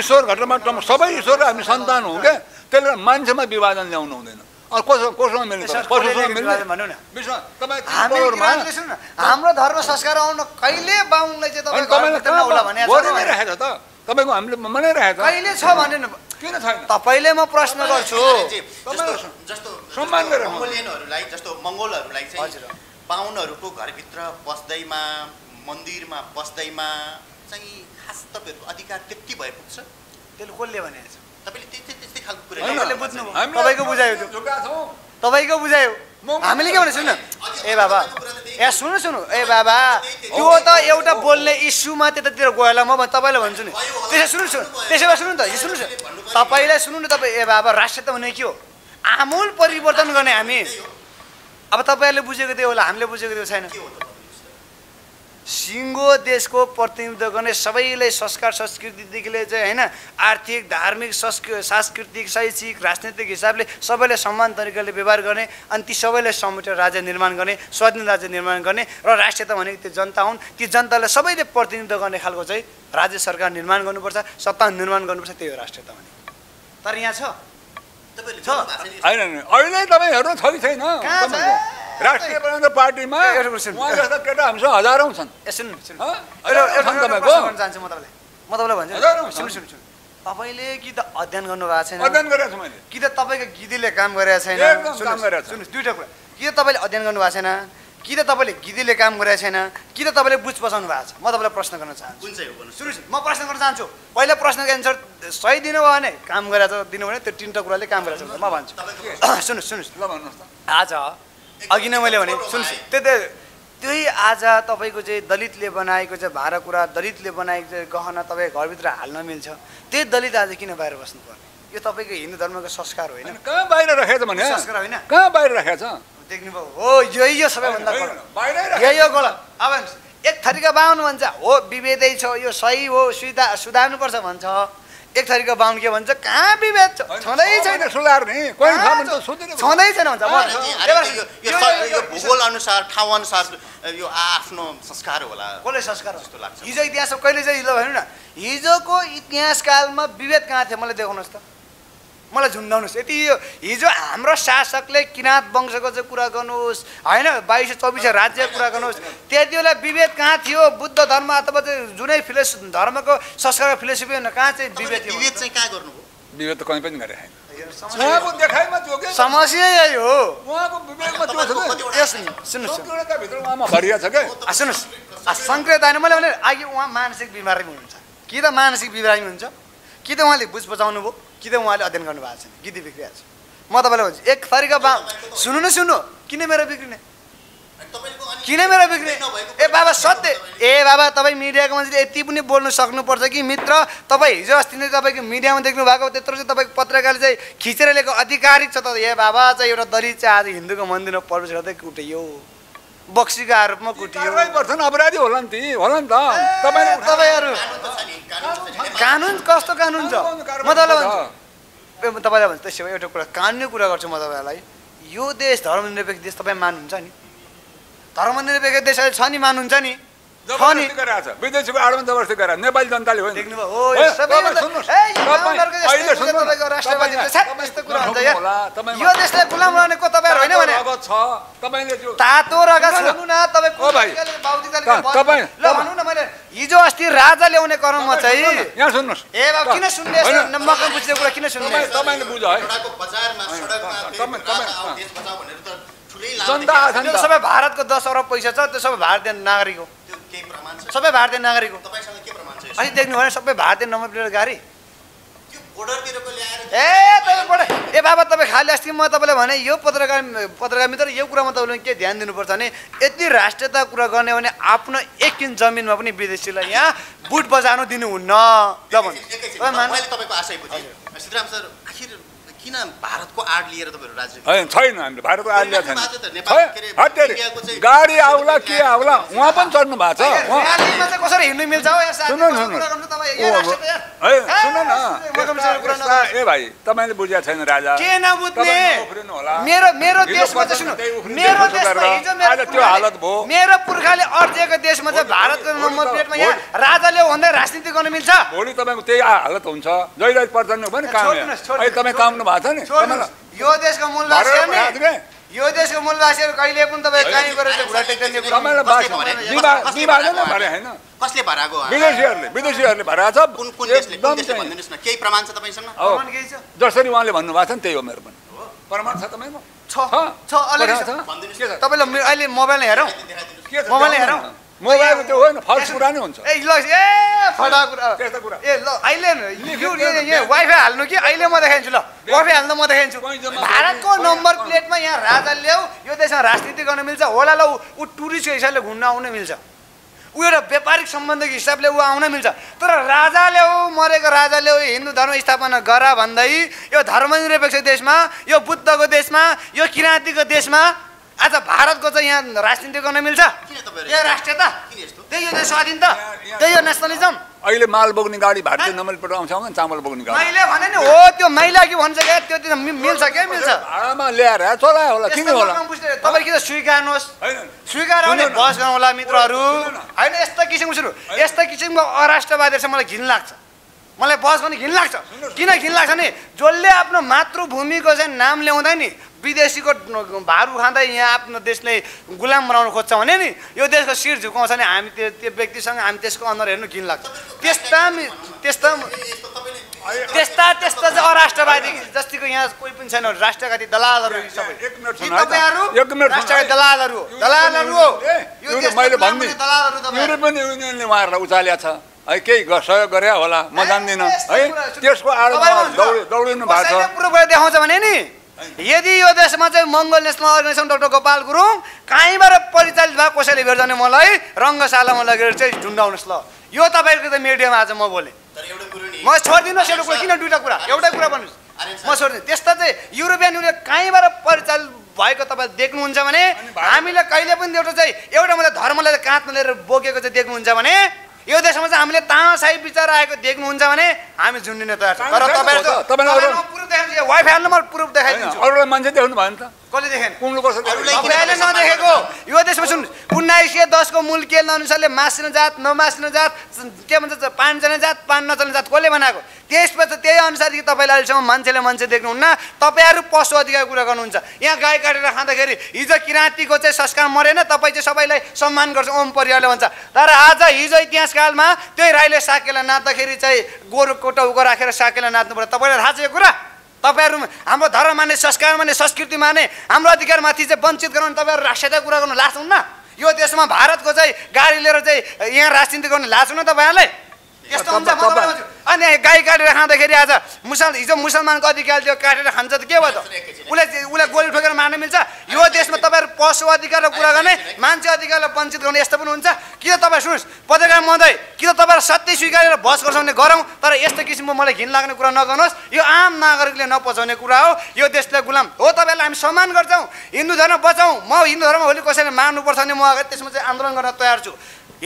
ईश्वर घटनामा सबै ईश्वर हामी सन्तान हौँ क्या, त्यसले मान्छेमा विभाजन ल्याउनु हुँदैन। हाम्रो धर्म संस्कार आउन कहिले बाहुनलाई चाहिँ तपाईँको हामीले मनाइरहेको कहिले छ भनेन, किन छैन? तपाईँले म प्रश्न गर्छु, मङ्गोलियनहरूलाई जस्तो मङ्गोलहरूलाई चाहिँ बाहुनहरूको घरभित्र बस्दैमा, मन्दिरमा बस्दैमा चाहिँ खास तपाईँहरूको अधिकार त्यति भए पुग्छ? त्यसले कसले भनेको छ? तपाईँले त्यस्तै खालको कुरा तपाईँको बुझायो, तपाईँको बुझायो, हामीले के भने सुन्नु ए बाबा, ए सुन्नु ए बाबा, यो त एउटा बोल्ने इस्युमा त्यतातिर गएर म तपाईँलाई भन्छु नि, त्यसो भए सुन्नु त, यो सुन्नुहोस् तपाईँलाई, सुन्नु न तपाईँ। ए बाबा, राष्ट्र त हुने के हो? आमूल परिवर्तन गर्ने हामी। अब तपाईँहरूले बुझेको त्यो होला, हामीले बुझेको त्यो छैन। सिङ्गो देशको प्रतिनिधित्व गर्ने सबैलाई संस्कार संस्कृतिदेखि लिएर चाहिँ होइन आर्थिक, धार्मिक, सांस्कृतिक, शैक्षिक, राजनीतिक हिसाबले सबैलाई समान तरिकाले व्यवहार गर्ने अनि ती सबैलाई समेटेर राज्य निर्माण गर्ने, स्वाधीन राज्य निर्माण गर्ने र राष्ट्रियता भनेको त्यो जनता हुन्, ती जनतालाई सबैले प्रतिनिधित्व गर्ने खालको चाहिँ राज्य सरकार निर्माण गर्नुपर्छ, सत्ता निर्माण गर्नुपर्छ, त्यही हो राष्ट्रियता भने। तर यहाँ छ राष्ट्रिय प्रजातन्त्र पार्टीमा जस्ता केटा हामीसँग हजारौँ छन्। म तपाईँलाई भन्छु, तपाईँले कि त अध्ययन गर्नुभएको छैन, कि त तपाईँको गिदीले काम गरेको छैन, दुईवटा कुरा, कि तपाईँले अध्ययन गर्नुभएको छैन, कि तपाईले गिदीले काम गरेको छैन कि तपाईले बुझ पसाउनु भएको छ? म तपाईलाई प्रश्न गर्न चाहन्छु। कुन चाहिँ हो भन्नु? सुरु म प्रश्न गर्न चाहन्छु। पहिला प्रश्नको एन्सर सही दिनुभयो भने काम गरेछ दिनु भने त्यो तीनटा कुराले काम गरेछ म भन्छु। सुन्नुस् सुन्नुस् ल भन्नुस् त। आज अघि नै मैले भने सुन्नुस् त्यही आज तपाईको चाहिँ दलितले बनाएको चाहिँ भाँडाकुँडा दलितले बनाएको गहना तपाईँ घरभित्र हाल्न मिल्छ, त्यही दलित आज किन बाहिर बस्नुपर्ने? यो तपाईँको हिन्दू धर्मको संस्कार होइन। कहाँ बाहिर राखेको छ भने? संस्कार होइन, कहाँ बाहिर राखेको छ देख्नु भयो हो। यही यो सबैभन्दा यही हो गलत। अब एक थरीका बाहुन भन्छ हो विभेदै छ, यो सही हो सुधार्नुपर्छ भन्छ। एक थरीका बाहुन के भन्छ कहाँ विभेद छ, छँदै छैन सुधार्ने छँदै छैन भन्छ। यो भूगोल अनुसार ठाउँ अनुसार यो आफ्नो संस्कार होला। कसले संस्कार जस्तो लाग्छ? हिजो इतिहासमा कहिले चाहिँ भनौँ न हिजोको इतिहासकालमा विभेद कहाँ थियो मलाई देखाउनुहोस् त, मलाई झुन्डाउनुहोस्। यति हिजो हाम्रो शासकले किराँत वंशको चाहिँ कुरा गर्नुहोस् होइन 2224 राज्यको कुरा गर्नुहोस्, त्यति बेला विभेद कहाँ थियो? बुद्ध धर्म अथवा जुनै फिलोसफी धर्मको संस्कार फिलोसफी होइन, कहाँ चाहिँ विभेद थियो? विभेद चाहिँ कहाँ गर्नु हो? विभेद त कहीँ पनि गरे छैन। उहाँको देखाइमा जोगे समस्या यही हो, उहाँको विभेदमा त्यो छ। सुन्नुहोस् संक्रियता होइन, मैले भने अघि उहाँ मानसिक बिमारी हुनुहुन्छ कि त मानसिक बिमारी हुन्छ कि त उहाँले बुझ बचाउनु भयो कि त उहाँले अध्ययन गर्नुभएको छैन कि बिग्रिया छ। म तपाईँलाई भन्छु एक थरीका बा सुन्नु न सुन्नु किन मेरो बिग्रिने ए बाबा सत्य ए बाबा तपाईँ मिडियाको मान्छेले यति पनि बोल्नु सक्नुपर्छ कि मित्र। तपाईँ हिजो अस्ति नै तपाईँको मिडियामा देख्नु भएको त्यत्रो चाहिँ तपाईँको पत्रकारले चाहिँ खिचेर लिएको आधिकारिक छ त। ए बाबा चाहिँ एउटा दलित चाहिँ आज हिन्दूको मन्दिरमा प्रवेश गर्दै कुटियो, बक्सीको आरोपमा कुटियो, अपराधी होला नि त तपाईँहरू। कानुन कस्तो कानुन छ? म तपाईँलाई भन्छु तपाईँलाई भन्छु त्यसो भए एउटा कुरा कानुनी कुरा गर्छु म तपाईँहरूलाई। यो देश धर्मनिरपेक्ष देश तपाईँ मान्नुहुन्छ नि? धर्मनिरपेक्ष देश अहिले छ नि, मान्नुहुन्छ नि? विदेशीको आडमा जबरजस्ती गरायो नेपाली जनताले हो नि। हिजो अस्ति राजा ल्याउने क्रममा चाहिँ यहाँ सुन्नुहोस् ए बाबु किन सुन्ने मकै बुझ्ने कुरा किन सुन्ने? तपाईँले बुझ है जनता सबै भारतको 10 अरब पैसा छ, त्यो सबै भारतीय नागरिक हो, सबै भारतीय नागरिक हो। अनि देख्नु भने सबै भारतीय नम्बर प्लेट गाडी ए बाबा तपाईँ खालि अस्ति म तपाईँलाई भने यो पत्रकार मित्र यो कुरामा तपाईँले के ध्यान दिनुपर्छ भने यति राष्ट्रियता कुरा गर्ने भने आफ्नो एक किन जमिनमा पनि विदेशीलाई यहाँ बुट बजाउनु दिनुहुन्न। किन भारतको आड लिएर तपाईहरु राज्य हैन छैन, हामीले भारतको आड लिएर छैन। गाडी आउला के आउला उहाँ पनि चढ्नु भएको छ, उहाँले चाहिँ कसरी हिँड्नु मिल्छ हो? यहाँ सुन्नु न ए भाइ तपाईले बुझ्या छैन राजा के नबुझ्ने मेरो मेरो देशमा चाहिँ सुन्नु मेरो देशमा हिजो मेरो त्यो हालत भो। मेरो पुर्खाले अर्जेको देशमा चाहिँ भारतको नम्बर प्लेटमा यहाँ राजाले भन्दै राजनीति गर्न मिल्छ? भोलि तपाईको त्यही हालत हुन्छ। जयराज प्रचण्ड पनि काम अहिले तपाई काम यो देशको मूलवासीहरु कहिले पनि तपाईहरु काहीँ गरेर घुडा टेक्ने कुरा होइन। कसले भराको? विदेशीहरुले भरा छ। कुन देशले भन्दिनुस् न, केही प्रमाण छ तपाईसँग? प्रमाण केही छ? जसरी उहाँले भन्नु भएको छ नि त्यही हो। मेरो पनि प्रमाण छ तपाईको छ अलि छ भन्दिनुस् के छ? तपाईले अहिले मोबाइलमा हेरौ मोबाइलमा हेरौ मोबाइलको त्यो होइन फर्स्ट कुरा नै हुन्छ। ए ल ए फडा कुरा त्यस्तो कुरा ए ल अहिले यो वाइफाई हाल्नु कि अहिले म देखाइन्छु। ल वाइफाई हाल्नु म देखाइन्छु। भारतको नम्बर प्लेटमा यहाँ राजा ल्याऊ यो देशमा राजनीति गर्न मिल्छ होला? ल ऊ टुरिस्टको हिसाबले घुम्न आउन मिल्छ, ऊ एउटा व्यापारिक सम्बन्धको हिसाबले ऊ आउन मिल्छ, तर राजा ल्याऊ मरेको राजा ल्याऊ हिन्दू धर्म स्थापना गर भन्दै यो धर्मनिरपेक्ष देशमा यो बुद्धको देशमा यो किराँतीको देशमा आज भारतको चाहिँ यहाँ राजनीति गर्न मिल्छ? त्यही राष्ट्रियता, त्यही यो स्वाधीनता, त्यही यो नेसनलिजम। अहिले माल बोक्ने गाडी भारतीय नम्बर प्लेट आउँछ नि, चामल बोक्ने गाडी मैले भने नि हो त्यो मैला कि भन्छ क्या त्यो दिन मिल्छ क्या मिल्छ? भाडामा ल्याएर चला होला किन होला? तपाईँ किन स्वीकार्नुहोस्? स्वीकार भने बस गरौँला मित्रहरू होइन। यस्तो किसिमको सुरु यस्तो किसिमको अराष्ट्रवादीहरूसँग मलाई घिन लाग्छ, मलाई बस पनि घिन लाग्छ। किन घिन लाग्छ नि? जसले आफ्नो मातृभूमिको चाहिँ नाम ल्याउँदै नि विदेशी को भारू खाँदा यहाँ आफ्नो देशले गुलाम बनाउन खोज्छ भने नि यो देशको शिर झुकाउँछ नि हामी त्यो व्यक्तिसँग हामी त्यसको अनुहार हेर्नु घिन लाग्छ। त्यस्ता अराष्ट्रवादी जस्तैको यहाँ कोही पनि छैन, राष्ट्रघाती दलालहरू सबै। राष्ट्रघाती दलालहरू हो युरोपियन युनियनले उहाँहरूलाई उचालेको छ है, केही सहयोग गरे होला म जान्दिनँ है, त्यसको आडमा दौडिनु भएको छ। पुरोपुर देखाउँछ भने नि यदि यो देशमा चाहिँ मङ्गोल National Organisation doctor Gopal Gurung कहीँबाट परिचालित भए कसैले भेट्दैन मलाई रङ्गशालामा लगेर चाहिँ ढुन्डाउनुहोस् ल। यो तपाईँको त मिडियामा आज म बोलेँ, म छोडिदिनुहोस् एउटा कुरा, किन दुईवटा कुरा एउटै कुरा भन्नुहोस् म छोडिदिनु। त्यस्ता चाहिँ युरोपियन युनियन कहीँबाट परिचालित भएको तपाईँ देख्नुहुन्छ भने हामीले कहिले पनि एउटा चाहिँ एउटा मात्रै धर्मलाई काँधमा लिएर बोकेको चाहिँ देख्नुहुन्छ भने यो देशमा चाहिँ हामीले तानाशाही विचार आएको देख्नुहुन्छ भने हामी झुन्डिन तयार छौँ। तर तपाईहरुले प्रुफ देखाइदिनु, वाइफाई नम्बर प्रुफ देखाइदिन्छु। अरूले मान्छे देख्नु भएन त कसले देखेन? अरूले नदेखेको यो देशमा सुन्नु 1910 को मूल केल अनुसारले मासिन जात नमासिन जात के भन्छ पान चल्ने जात पान नचल्ने जात कसले बनाएको? त्यसपछि त्यही अनुसारदेखि तपाईँले अहिलेसम्म मान्छेले मान्छे देख्नुहुन्न। तपाईँहरू पशु अधिकारको कुरा गर्नुहुन्छ, यहाँ गाई काटेर खाँदाखेरि हिजो किराँतीको चाहिँ संस्कार मरेन, तपाईँ चाहिँ सबैलाई सम्मान गर्छ ओम परिवारले भन्छ। तर आज हिजो इतिहासकालमा त्यही राईले साकेला नाच्दाखेरि चाहिँ गोरुको टाउको राखेर साकेला नाच्नु पर्यो। तपाईँलाई थाहा छ यो कुरा? तपाईँहरू हाम्रो धर्म माने संस्कार माने संस्कृति माने हाम्रो अधिकारमाथि चाहिँ वञ्चित गराउनु तपाईँहरू राष्ट्रियताको कुरा गर्नु लाज हुन्न? यो देशमा भारतको चाहिँ गाडी लिएर चाहिँ यहाँ राजनीति गर्नु लाज हुन्न तपाईँहरूलाई? यस्तो हुन्छ अनि गाई काटेर खाँदाखेरि आज हिजो मुसलमानको अधिकार थियो काटेर खान्छ त के भयो त? उसलाई गोली ठोकेर मार्न मिल्छ? यो देशमा तपाईँहरू पशु अधिकारको कुरा गर्ने मान्छे अधिकारलाई वञ्चित गर्ने यस्तो पनि हुन्छ कि? त तपाईँ सुन्नुहोस् पत्रकार महोदय, कि त तपाईँहरू सत्य स्वीकारेर बहस गर्छौँ गरौँ, तर यस्तो किसिमको मलाई घिन लाग्ने कुरा नगर्नुहोस्। यो आम नागरिकले नपचाउने कुरा हो, यो देशलाई गुलाम हो। तपाईँहरूलाई हामी सम्मान गर्छौँ, हिन्दू धर्म बचाउँ। म हिन्दू धर्म भोलि कसैले मार्नुपर्छ भने म त्यसमा चाहिँ आन्दोलन गर्न तयार छु।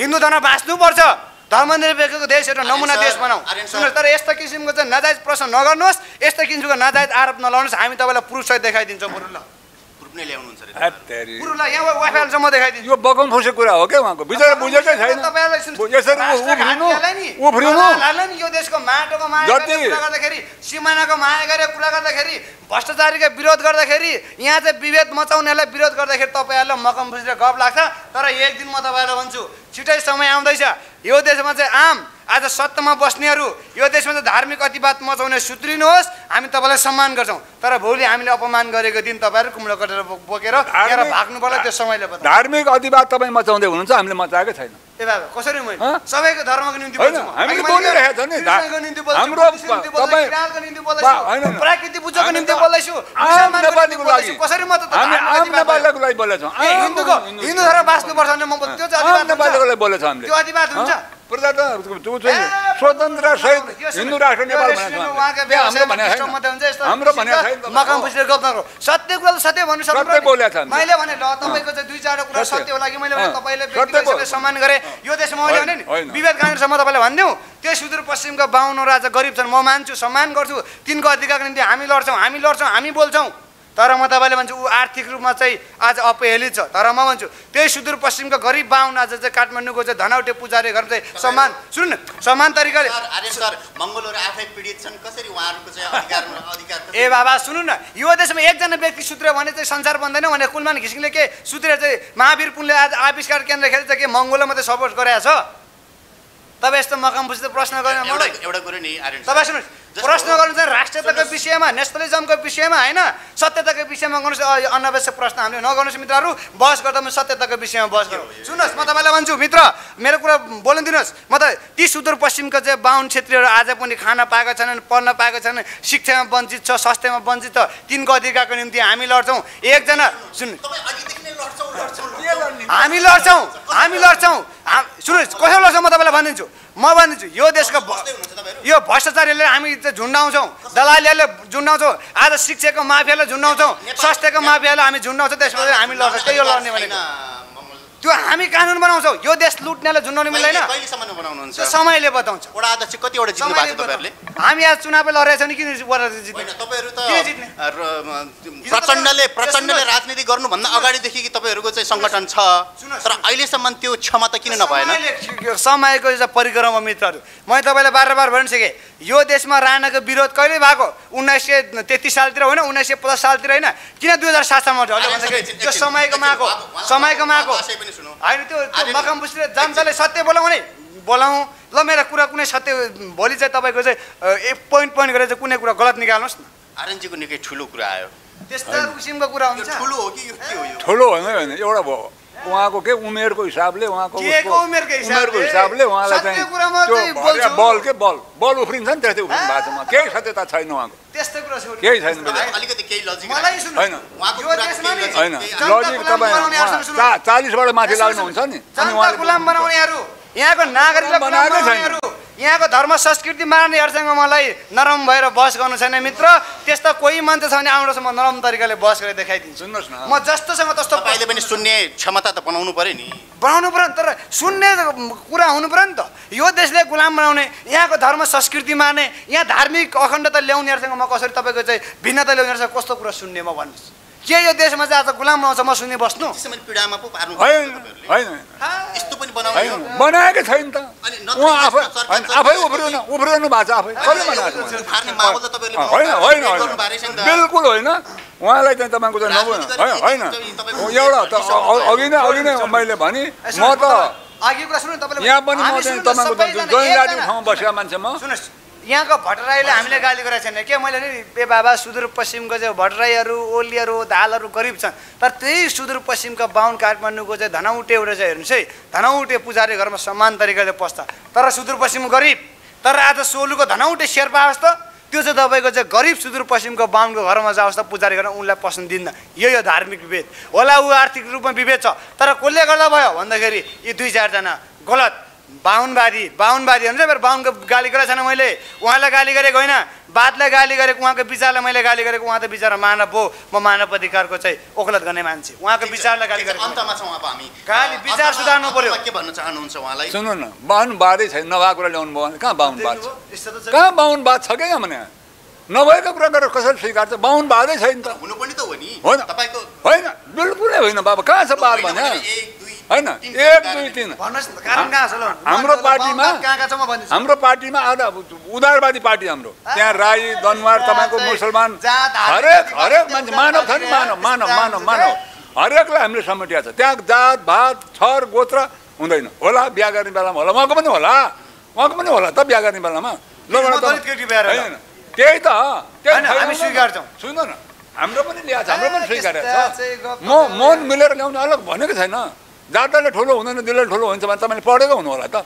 हिन्दू धर्म बाँच्नुपर्छ, धर्मनिरपेक्षको देश एउटा नमुना देश बनाऊ। तर यस्ता किसिमको चाहिँ नाजायज प्रश्न नगर्नुहोस्, यस्ता किसिमको नाजायज आरोप नलाउनुहोस्। हामी तपाईँलाई पुरुषलाई देखाइदिन्छौँ। पुरुला पुरुष नै ल्याउनुहुन्छ रे, पुरुला यहाँ वाइफाइल चाहिँ म देखाइदिन्छु। यो बगम फुसे कुरा हो के उहाँको बिचार बुझेकै छैन। तपाईँलाई उफ्रिनु यो देशको माटोको माया कुरा गर्दाखेरि, सिमानाको माया गरेर कुरा गर्दाखेरि, भ्रष्टाचारीको विरोध गर्दाखेरि, यहाँ चाहिँ विभेद मचाउनेलाई विरोध गर्दाखेरि तपाईँहरूलाई मकम फुसेर गफ लाग्छ। तर एक दिन म तपाईँलाई भन्छु, छिटै समय आउँदैछ यो देशमा चाहिँ आम आज सत्तामा बस्नेहरू यो देशमा चाहिँ धार्मिक अतिवाद मचाउने सुत्रिनुहोस्। हामी तपाईँलाई सम्मान गर्छौँ, तर भोलि हामीले अपमान गरेको दिन तपाईँहरू कुम्लो कटेर बोकेर भाग्नु पर्ला। त्यो समयले बता धार्मिक अतिवाद तपाईँ मचाउँदै हुनुहुन्छ, हामीले मचाएकै छैन। ए बाबा कसरी सबैको धर्मको निम्ति प्राकृतिक पूजाको निम्ति बोल्दैछु, हिन्दू धर्म बाँच्नुपर्छ भने स्वतन्त्र सहित हिन्दू राष्ट्र नेपाल सत्य कुरा सत्य भन्नु सक्छ। मैले भने ल तपाईँको चाहिँ दुई चारवटा कुरा सत्य होला कि? मैले तपाईँले सम्मान गरेँ यो देशमा मैले भने नि विभेद काङ्ग्रेसमा तपाईँले भनिदिउँ त्यो सुदूरपश्चिमका 52 राजा गरिब छन्, म मान्छु सम्मान गर्छु, तिनको अधिकारको निम्ति हामी लड्छौँ हामी बोल्छौँ। तर म तपाईँले भन्छु ऊ आर्थिक रूपमा चाहिँ आज अपहेलित छ। तर म भन्छु त्यही सुदूरपश्चिमका गरिब 52 आज चाहिँ काठमाडौँको चाहिँ धनौटे पुजारी घर चाहिँ सम्मान सुन्नु समान तरिकाले। ए बाबा सुन्नु न, यो देशमा एकजना व्यक्ति सुत्रियो भने चाहिँ संसार बन्दैन भने कुलमान घिसिङले के सुत्रिएर चाहिँ महावीर पुनले आज आविष्कार केन्द्र खेलेर चाहिँ के मङ्गोललाई मात्रै सपोर्ट गरेको छ? तपाईँ यस्तो मकाम बुझ्दै प्रश्न गरेन मलाई। एउटा कुरो नि तपाईँ सुन्नुहोस्, प्रश्न गर्नु चाहिँ राष्ट्रियताको विषयमा नेसनलिजमको विषयमा होइन, सत्यताको विषयमा गर्नुहोस्। अनावश्यक प्रश्न हामीले नगर्नुहोस् मित्रहरू। बहस गर्दा म सत्यताको विषयमा बहस गरौँ। सुन्नुहोस्, म तपाईँलाई भन्छु मित्र, मेरो कुरा बोल्न दिनुहोस्। म त ती सुदूरपश्चिमका चाहिँ 52 क्षेत्रीहरू आज पनि खान पाएका छैनन्, पढ्न पाएका छैनन्, शिक्षामा वञ्चित छ, स्वास्थ्यमा वञ्चित छ, तिनको अधिकारको निम्ति हामी लड्छौँ। एकजना सुन्नु हामी लड्छौँ। सुन्नुहोस् कसरी लड्छौँ म तपाईँलाई भनिदिन्छु। यो देशको यो भ्रष्टाचारीले हामी झुन्डाउँछौँ, दलालीहरूले झुन्डाउँछौँ, आज शिक्षाको माफियाले झुन्डाउँछौँ, स्वास्थ्यको माफियाले हामी झुन्डाउँछौँ। त्यसपछि हामी लड्छौँ। त्यो लड्ने भनेको त्यो हामी कानून बनाउँछौ यो देश लुट्नेले झुन्ड्याउन मिल्दैन कहिले सम्म बनाउनुहुन्छ समयले बताउँछ वडा अध्यक्ष कतिवटा जित्नु भएको तपाईहरुले हामी यहाँ चुनावले लडेछौ नि किन वडा जित्ने हैन तपाईहरु त प्रचण्डले राजनीति गर्नु भन्दा अगाडि देखि कि तपाईहरुको चाहिँ संगठन छ तर अहिले सम्म त्यो क्षमता किन नभएन समयको परिक्रममा मित्रहरु मैले तपाईलाई बारम्बार भनिसके यो देशमा राणाको विरोध कहिले भएको 1933 सालतिर होइन 1950 सालतिर हैन किन 2007 सम्म ढल्यो भन्दाखेरि त्यो समयको माग हो हैन त्यो मकम बुझ्ने जनताले सत्य बोलाउने बोलाऊ ल मेरो कुरा कुनै सत्य भोलि चाहिँ तपाईको चाहिँ पॉइन्ट गरेर चाहिँ कुनै कुरा गलत निकाल्नुस् न आरएनजी को निकै ठुलो कुरा आयो त्यस्ता किसिमको कुरा हुन्छ ठुलो हो कि यो के हो यो ठुलो होइन हैन एउटा भयो उहाँको के उमेरको हिसाबले उहाँको उमेरको हिसाबले उहाँलाई चाहिँ बल के बल उफ्रिन्छ नि त्यस्तै उफ्रिनु भएको छ केही सत्यता छैन उहाँको त्यस्तो कुरा छ केही छैन अलिकति केही लजिक हैन उहाँको हैन लजिक तपाईँ 40 बाट माथि लाग्नु हुन्छ नि अनि उहाँले गुलाम बनाउनेहरु यहाँको नागरिकलाई बनाएको छैन यहाँको धर्म संस्कृति मान्नेहरुसँग मलाई नरम भएर बहस गर्नु छैन मित्र त्यस्ता कोही मान्छे छ भने आउँछ म नरम तरिकाले बहस गरेर देखाइदिन्छु सुन्नुस् न म जस्तोसँग तस्तो पहिले पनि सुन्ने क्षमता त बनाउनु पर्यो नि बनाउनु पर्यो तर सुन्ने कुरा हुनु पर्यो नि त यो देशले गुलाम बनाउने यहाँको धर्म संस्कृति मान्ने यहाँ धार्मिक अखण्डता ल्याउनेहरुसँग म कसरी तपाईको चाहिँ भिन्नता ल्याउनेहरुसँग कस्तो कुरा सुन्ने म भन्नुस् के यो देशमा चाहिँ आज गुलाम बनाउँछ म सुन्ने बस्नु त्यसैले पीडामा पो पार्नु हैन हैन यस्तो पनि बनाउने बनाएको छैन त अनि उहाँ आफै उफ्रिनु भएको छ आफै कसले बनाएको छ फार्ने मावल त तपाईहरुले हैन हैन बिल्कुल हैन उहाँलाई चाहिँ तपाईको चाहिँ नबुझ्नु हैन एउटा त अघि नै मैले भने म त अघि कुरा सुन्नु तपाईले यहाँ पनि म चाहिँ तपाईको जैन जाति ठाउँमा बसेका मान्छे म सुन्नुस् यहाँको भट्टराईले हामीले गाली गरेको छैन के मैले नि बे बाबा सुदूरपश्चिमको चाहिँ भट्टराईहरू ओलीहरू दालहरू गरिब छन् तर त्यही सुदूरपश्चिमका बाहुन काठमाडौँको चाहिँ धनौटे एउटा चाहिँ हेर्नुहोस् है धनौटे पुजारी घरमा समान तरिकाले पस्छ तर सुदूरपश्चिम गरिब तर आज सोलुको धनौटे शेर्पा होस् त त्यो चाहिँ तपाईँको चाहिँ गरिब सुदूरपश्चिमको बाहुनको घरमा जाओस् त पुजारी गर्न उनलाई पसन्द दिन्न यो धार्मिक विभेद होला ऊ आर्थिक रूपमा विभेद छ तर कसले गर्दा भयो भन्दाखेरि यी दुई चारजना गलत बाहुनवादी हुन्छ मेरो बाहुनको गाली गरेको छैन मैले उहाँलाई गाली गरेको होइन बातलाई गाली गरेको उहाँको विचारलाई मैले गाली गरेको उहाँ त विचार मानव हो म मानव अधिकारको चाहिँ ओखलत गर्ने मान्छे उहाँको विचारलाई गाली गरेको अन्तमा छौं अब हामी गाली विचार सुधार्नु पर्यो के भन्न चाहनुहुन्छ उहाँलाई सुन्नु न बाहुनवादी छैन नभएको कुरा ल्याउनु भयो कहाँ बाहुनवाद छ कहाँ बाहुनवाद छ के भने नभएको कुरा गरेर कसरी स्वीकार्छ बाहुनवादै छैन त हुनु पनि त हो नि तपाईको होइन बिल्कुलै होइन बाबा कहाँ छ बार भने हैन 1 2 3 हाम्रो पार्टीमा आधा उदारवादी पार्टी हाम्रो त्यहाँ राई दनवार तपाईको मुसलमान हरेक मान्छे मानव छ नि मानव हरेकलाई हामीले समेटेका छ त्यहाँ जात भात छर गोत्र हुँदैन होला बिहा गर्ने बेलामा होला उहाँको पनि होला त बिहा गर्ने बेलामा हैन त्यही त हामी स्वीकार्छौँ सुन्नु न हाम्रो पनि ल्याछ हाम्रो पनि स्वीकार्या छ म मन मिलेर ल्याउनु अलग भनेको छैन जातले ठुलो हुँदैन दिलले ठुलो हुन्छ भने तपाईँले पढेको हुनु होला त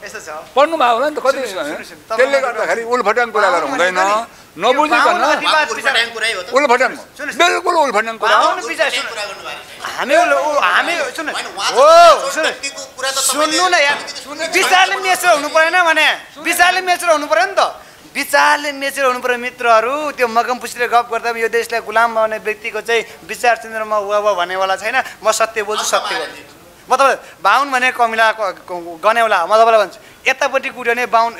पढ्नु भएको होला नि त कति त्यसले गर्दाखेरि उल्फटाङ कुरा गर्नु हुँदैन नबुझिकन उल्फटाङ बिल्कुल उल्फटाङ कुरा हामी सुन्नु न यार विचारले मेचेर हुनु परेन भने विचारले मेचेर हुनु पर्यो नि त विचारले मेचेर हुनु पर्यो मित्रहरू त्यो मगमपुसीले गफ गर्दा यो देशलाई गुलाम बनाउने व्यक्तिको चाहिँ विचार केन्द्रमा वा भन्नेवाला छैन म सत्य बोल्छु सत्य गर्छु म तपाईँ बाहुन भने कमिला गनेउला म तपाईँलाई भन्छु यतापट्टि कुट्यो भने बाहुन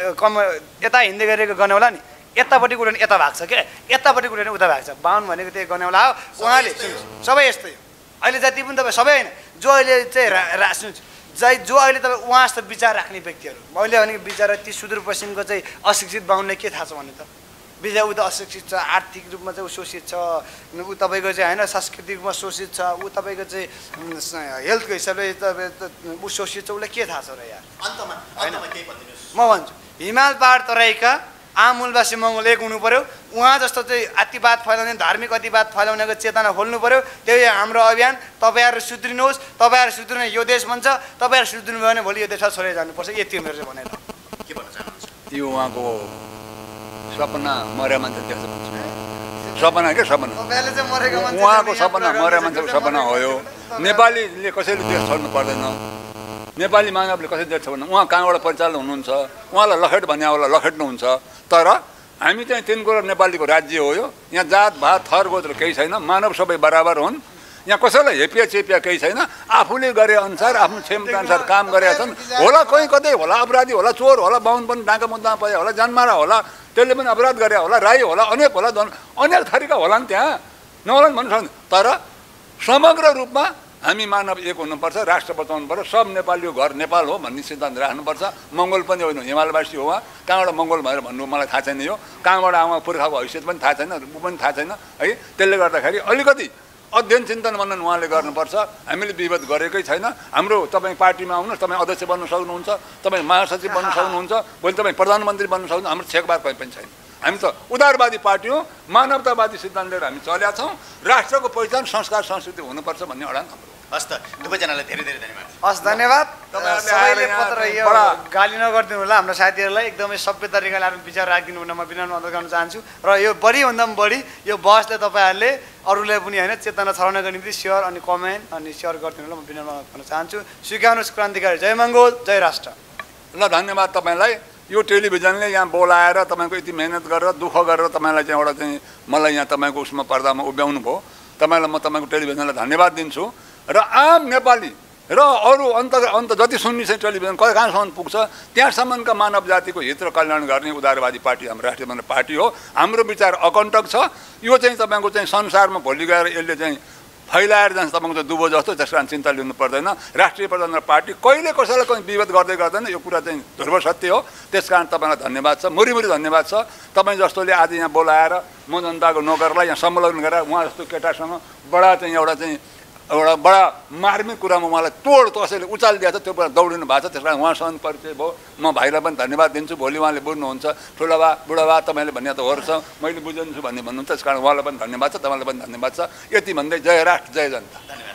यता हिँड्दै गरेको गनेउला नि यतापट्टि कुट्यो भने यता भएको छ के यतापट्टि कुट्यो भने उता भएको छ बाहुन भनेको त्यही गनेउला हो उहाँले सबै यस्तै हो अहिले जति पनि तपाईँ सबै होइन जो अहिले चाहिँ जो अहिले तपाईँ उहाँ जस्तो विचार राख्ने व्यक्तिहरू मैले भनेको विचार ती सुदूरपश्चिमको चाहिँ अशिक्षित बाहुनलाई के थाहा छ भने त विजय ऊ त अशिक्षित छ आर्थिक रूपमा चाहिँ ऊ शोषित छ ऊ तपाईँको चाहिँ होइन सांस्कृतिक रूपमा शोषित छ ऊ तपाईँको चाहिँ हेल्थको हिसाबले ऊ शोषित छ उसलाई के थाहा छ र यार अन्तमा होइन म भन्छु हिमाल पहाड तराईका आम मूलवासी मङ्गोल एक हुनु पर्यो उहाँ जस्तो चाहिँ अतिवाद फैलाउने धार्मिक अतिवाद फैलाउनेको चेतना खोल्नु पर्यो त्यही हाम्रो अभियान तपाईँहरू सुध्रिनुहोस् तपाईँहरू सुध्रिने यो देश भन्छ तपाईँहरू सुध्रिनु भयो भने भोलि यो देशलाई छोडेर जानुपर्छ यति मेरो भनेर के भन्न चाहनुहुन्छ यो उहाँको सपना मर्या मान्छे देख्छ सपना के सपना उहाँको सपना मर्या मान्छेको सपना हो यो नेपालीले कसैले देश छोड्नु पर्दैन नेपाली मानवले कसरी देश छोड्नु उहाँ कहाँबाट परिचालन हुनुहुन्छ उहाँलाई लखेट भन्ने होला लखेट्नुहुन्छ तर हामी चाहिँ 3 करोड नेपालीको राज्य हो यो यहाँ जात भात थर गोत्र केही छैन मानव सबै बराबर हुन् यहाँ कसैलाई हेपिया चेपिया केही छैन। आफूले गरे अनुसार आफ्नो क्षमता अनुसार काम गरेका छन्। होला कहीँ कतै होला अपराधी होला चोर होला बाहुन पनि डाँका मुद्दामा परे होला जानमारा होला त्यसले पनि अपराध गरे होला राई होला अनेक होला अनेक थरीका होला नि त्यहाँ नहोलान् भन्नु सक्दैन। तर समग्र रूपमा हामी मानव एक हुनुपर्छ, राष्ट्र बचाउनुपर्छ, सब नेपालीको घर नेपाल हो भन्ने सिद्धान्त राख्नुपर्छ। मंगोल पनि होइन, हिमालवासी हो। कहाँबाट मंगोल भनेर भन्नु मलाई थाहा छैन, यो कहाँबाट आमा पुर्खाको हैसियत पनि थाहा छैन, ऊ पनि थाहा छैन है। त्यसले गर्दाखेरि अलिकति अध्ययन चिन्तन मनन उहाँले गर्नुपर्छ। हामीले विवाद गरेकै छैन। हाम्रो तपाईँ पार्टीमा आउनुहोस्, तपाईँ अध्यक्ष बन्न सक्नुहुन्छ, तपाईँ महासचिव बन्न सक्नुहुन्छ, भोलि तपाईँ प्रधानमन्त्री बन्न सक्नुहुन्छ। हाम्रो छेकबार कहीँ पनि छैन। हामी त उदारवादी पार्टी हो, मानवतावादी सिद्धान्त लिएर हामी चलेका छौँ। राष्ट्रको पहिचान संस्कार संस्कृति हुनुपर्छ भन्ने अडान हाम्रो। हस्त, दुवैजनालाई धेरै धेरै धन्यवाद। हस्, धन्यवाद। सबैले पत्र यो गाली नगरिदिनु होला। हाम्रो साथीहरूलाई एकदमै सभ्य तरिकाले आफ्नो विचार राखिदिनु हुन म विनम्र अनुरोध गर्न चाहन्छु। र यो बढीभन्दा पनि बढी यो बहसले तपाईँहरूले अरूलाई पनि होइन चेतना छर्नको निम्ति सेयर अनि कमेन्ट अनि सेयर गरिदिनु होला, म विनम्र अनुरोध गर्न चाहन्छु। स्वीकार्नुहोस् क्रान्तिकारी। जय मङ्गोल, जय राष्ट्र। ल, धन्यवाद तपाईँलाई। यो टेलिभिजनले यहाँ बोलाएर तपाईँको यति मेहनत गरेर दुःख गरेर तपाईँलाई चाहिँ एउटा चाहिँ मलाई यहाँ तपाईँको उसमा पर्दामा उभ्याउनु भयो। तपाईँलाई म तपाईँको टेलिभिजनलाई धन्यवाद दिन्छु। र आम नेपाली र अरू अन्त जति सुन्ने चाहिँ टेलिभिजन कहाँसम्म पुग्छ त्यहाँसम्मका मानव जातिको हित र कल्याण गर्ने उदारवादी पार्टी हाम्रो राष्ट्रिय मानव पार्टी हो। हाम्रो विचार अकण्टक छ। यो चाहिँ तपाईँको चाहिँ संसारमा भोलि गएर यसले चाहिँ फैलाएर जान्छ, तपाईँको चाहिँ दुबो जस्तो। त्यस कारण चिन्ता लिनु पर्दैन। राष्ट्रिय प्रजातन्त्र पार्टी कहिले कसैलाई कहीँ विवाद गर्दै गर्दैन, यो कुरा चाहिँ ध्रुव सत्य हो। त्यस कारण तपाईँलाई धन्यवाद छ, मुरीमुरी धन्यवाद छ। तपाईँ जस्तोले आज यहाँ बोलाएर म जनताको नोकरलाई यहाँ सम्बोधन गरेर उहाँ जस्तो केटासँग एउटा बडा मार्मिक कुरामा उहाँलाई कसैले उचालिदिएको छ, त्यो कुरा दौडिनु भएको छ। त्यस कारण उहाँसँग परिचय भयो। म भाइलाई पनि धन्यवाद दिन्छु। भोलि उहाँले बुझ्नुहुन्छ, ठुला बा बुढा बा तपाईँले भन्ने त होर्छ, मैले बुझन्छु भन्ने भन्नुहुन्छ। त्यस कारण उहाँलाई पनि धन्यवाद छ, तपाईँलाई पनि धन्यवाद छ। यति भन्दै जय राष्ट्र, जय जनता।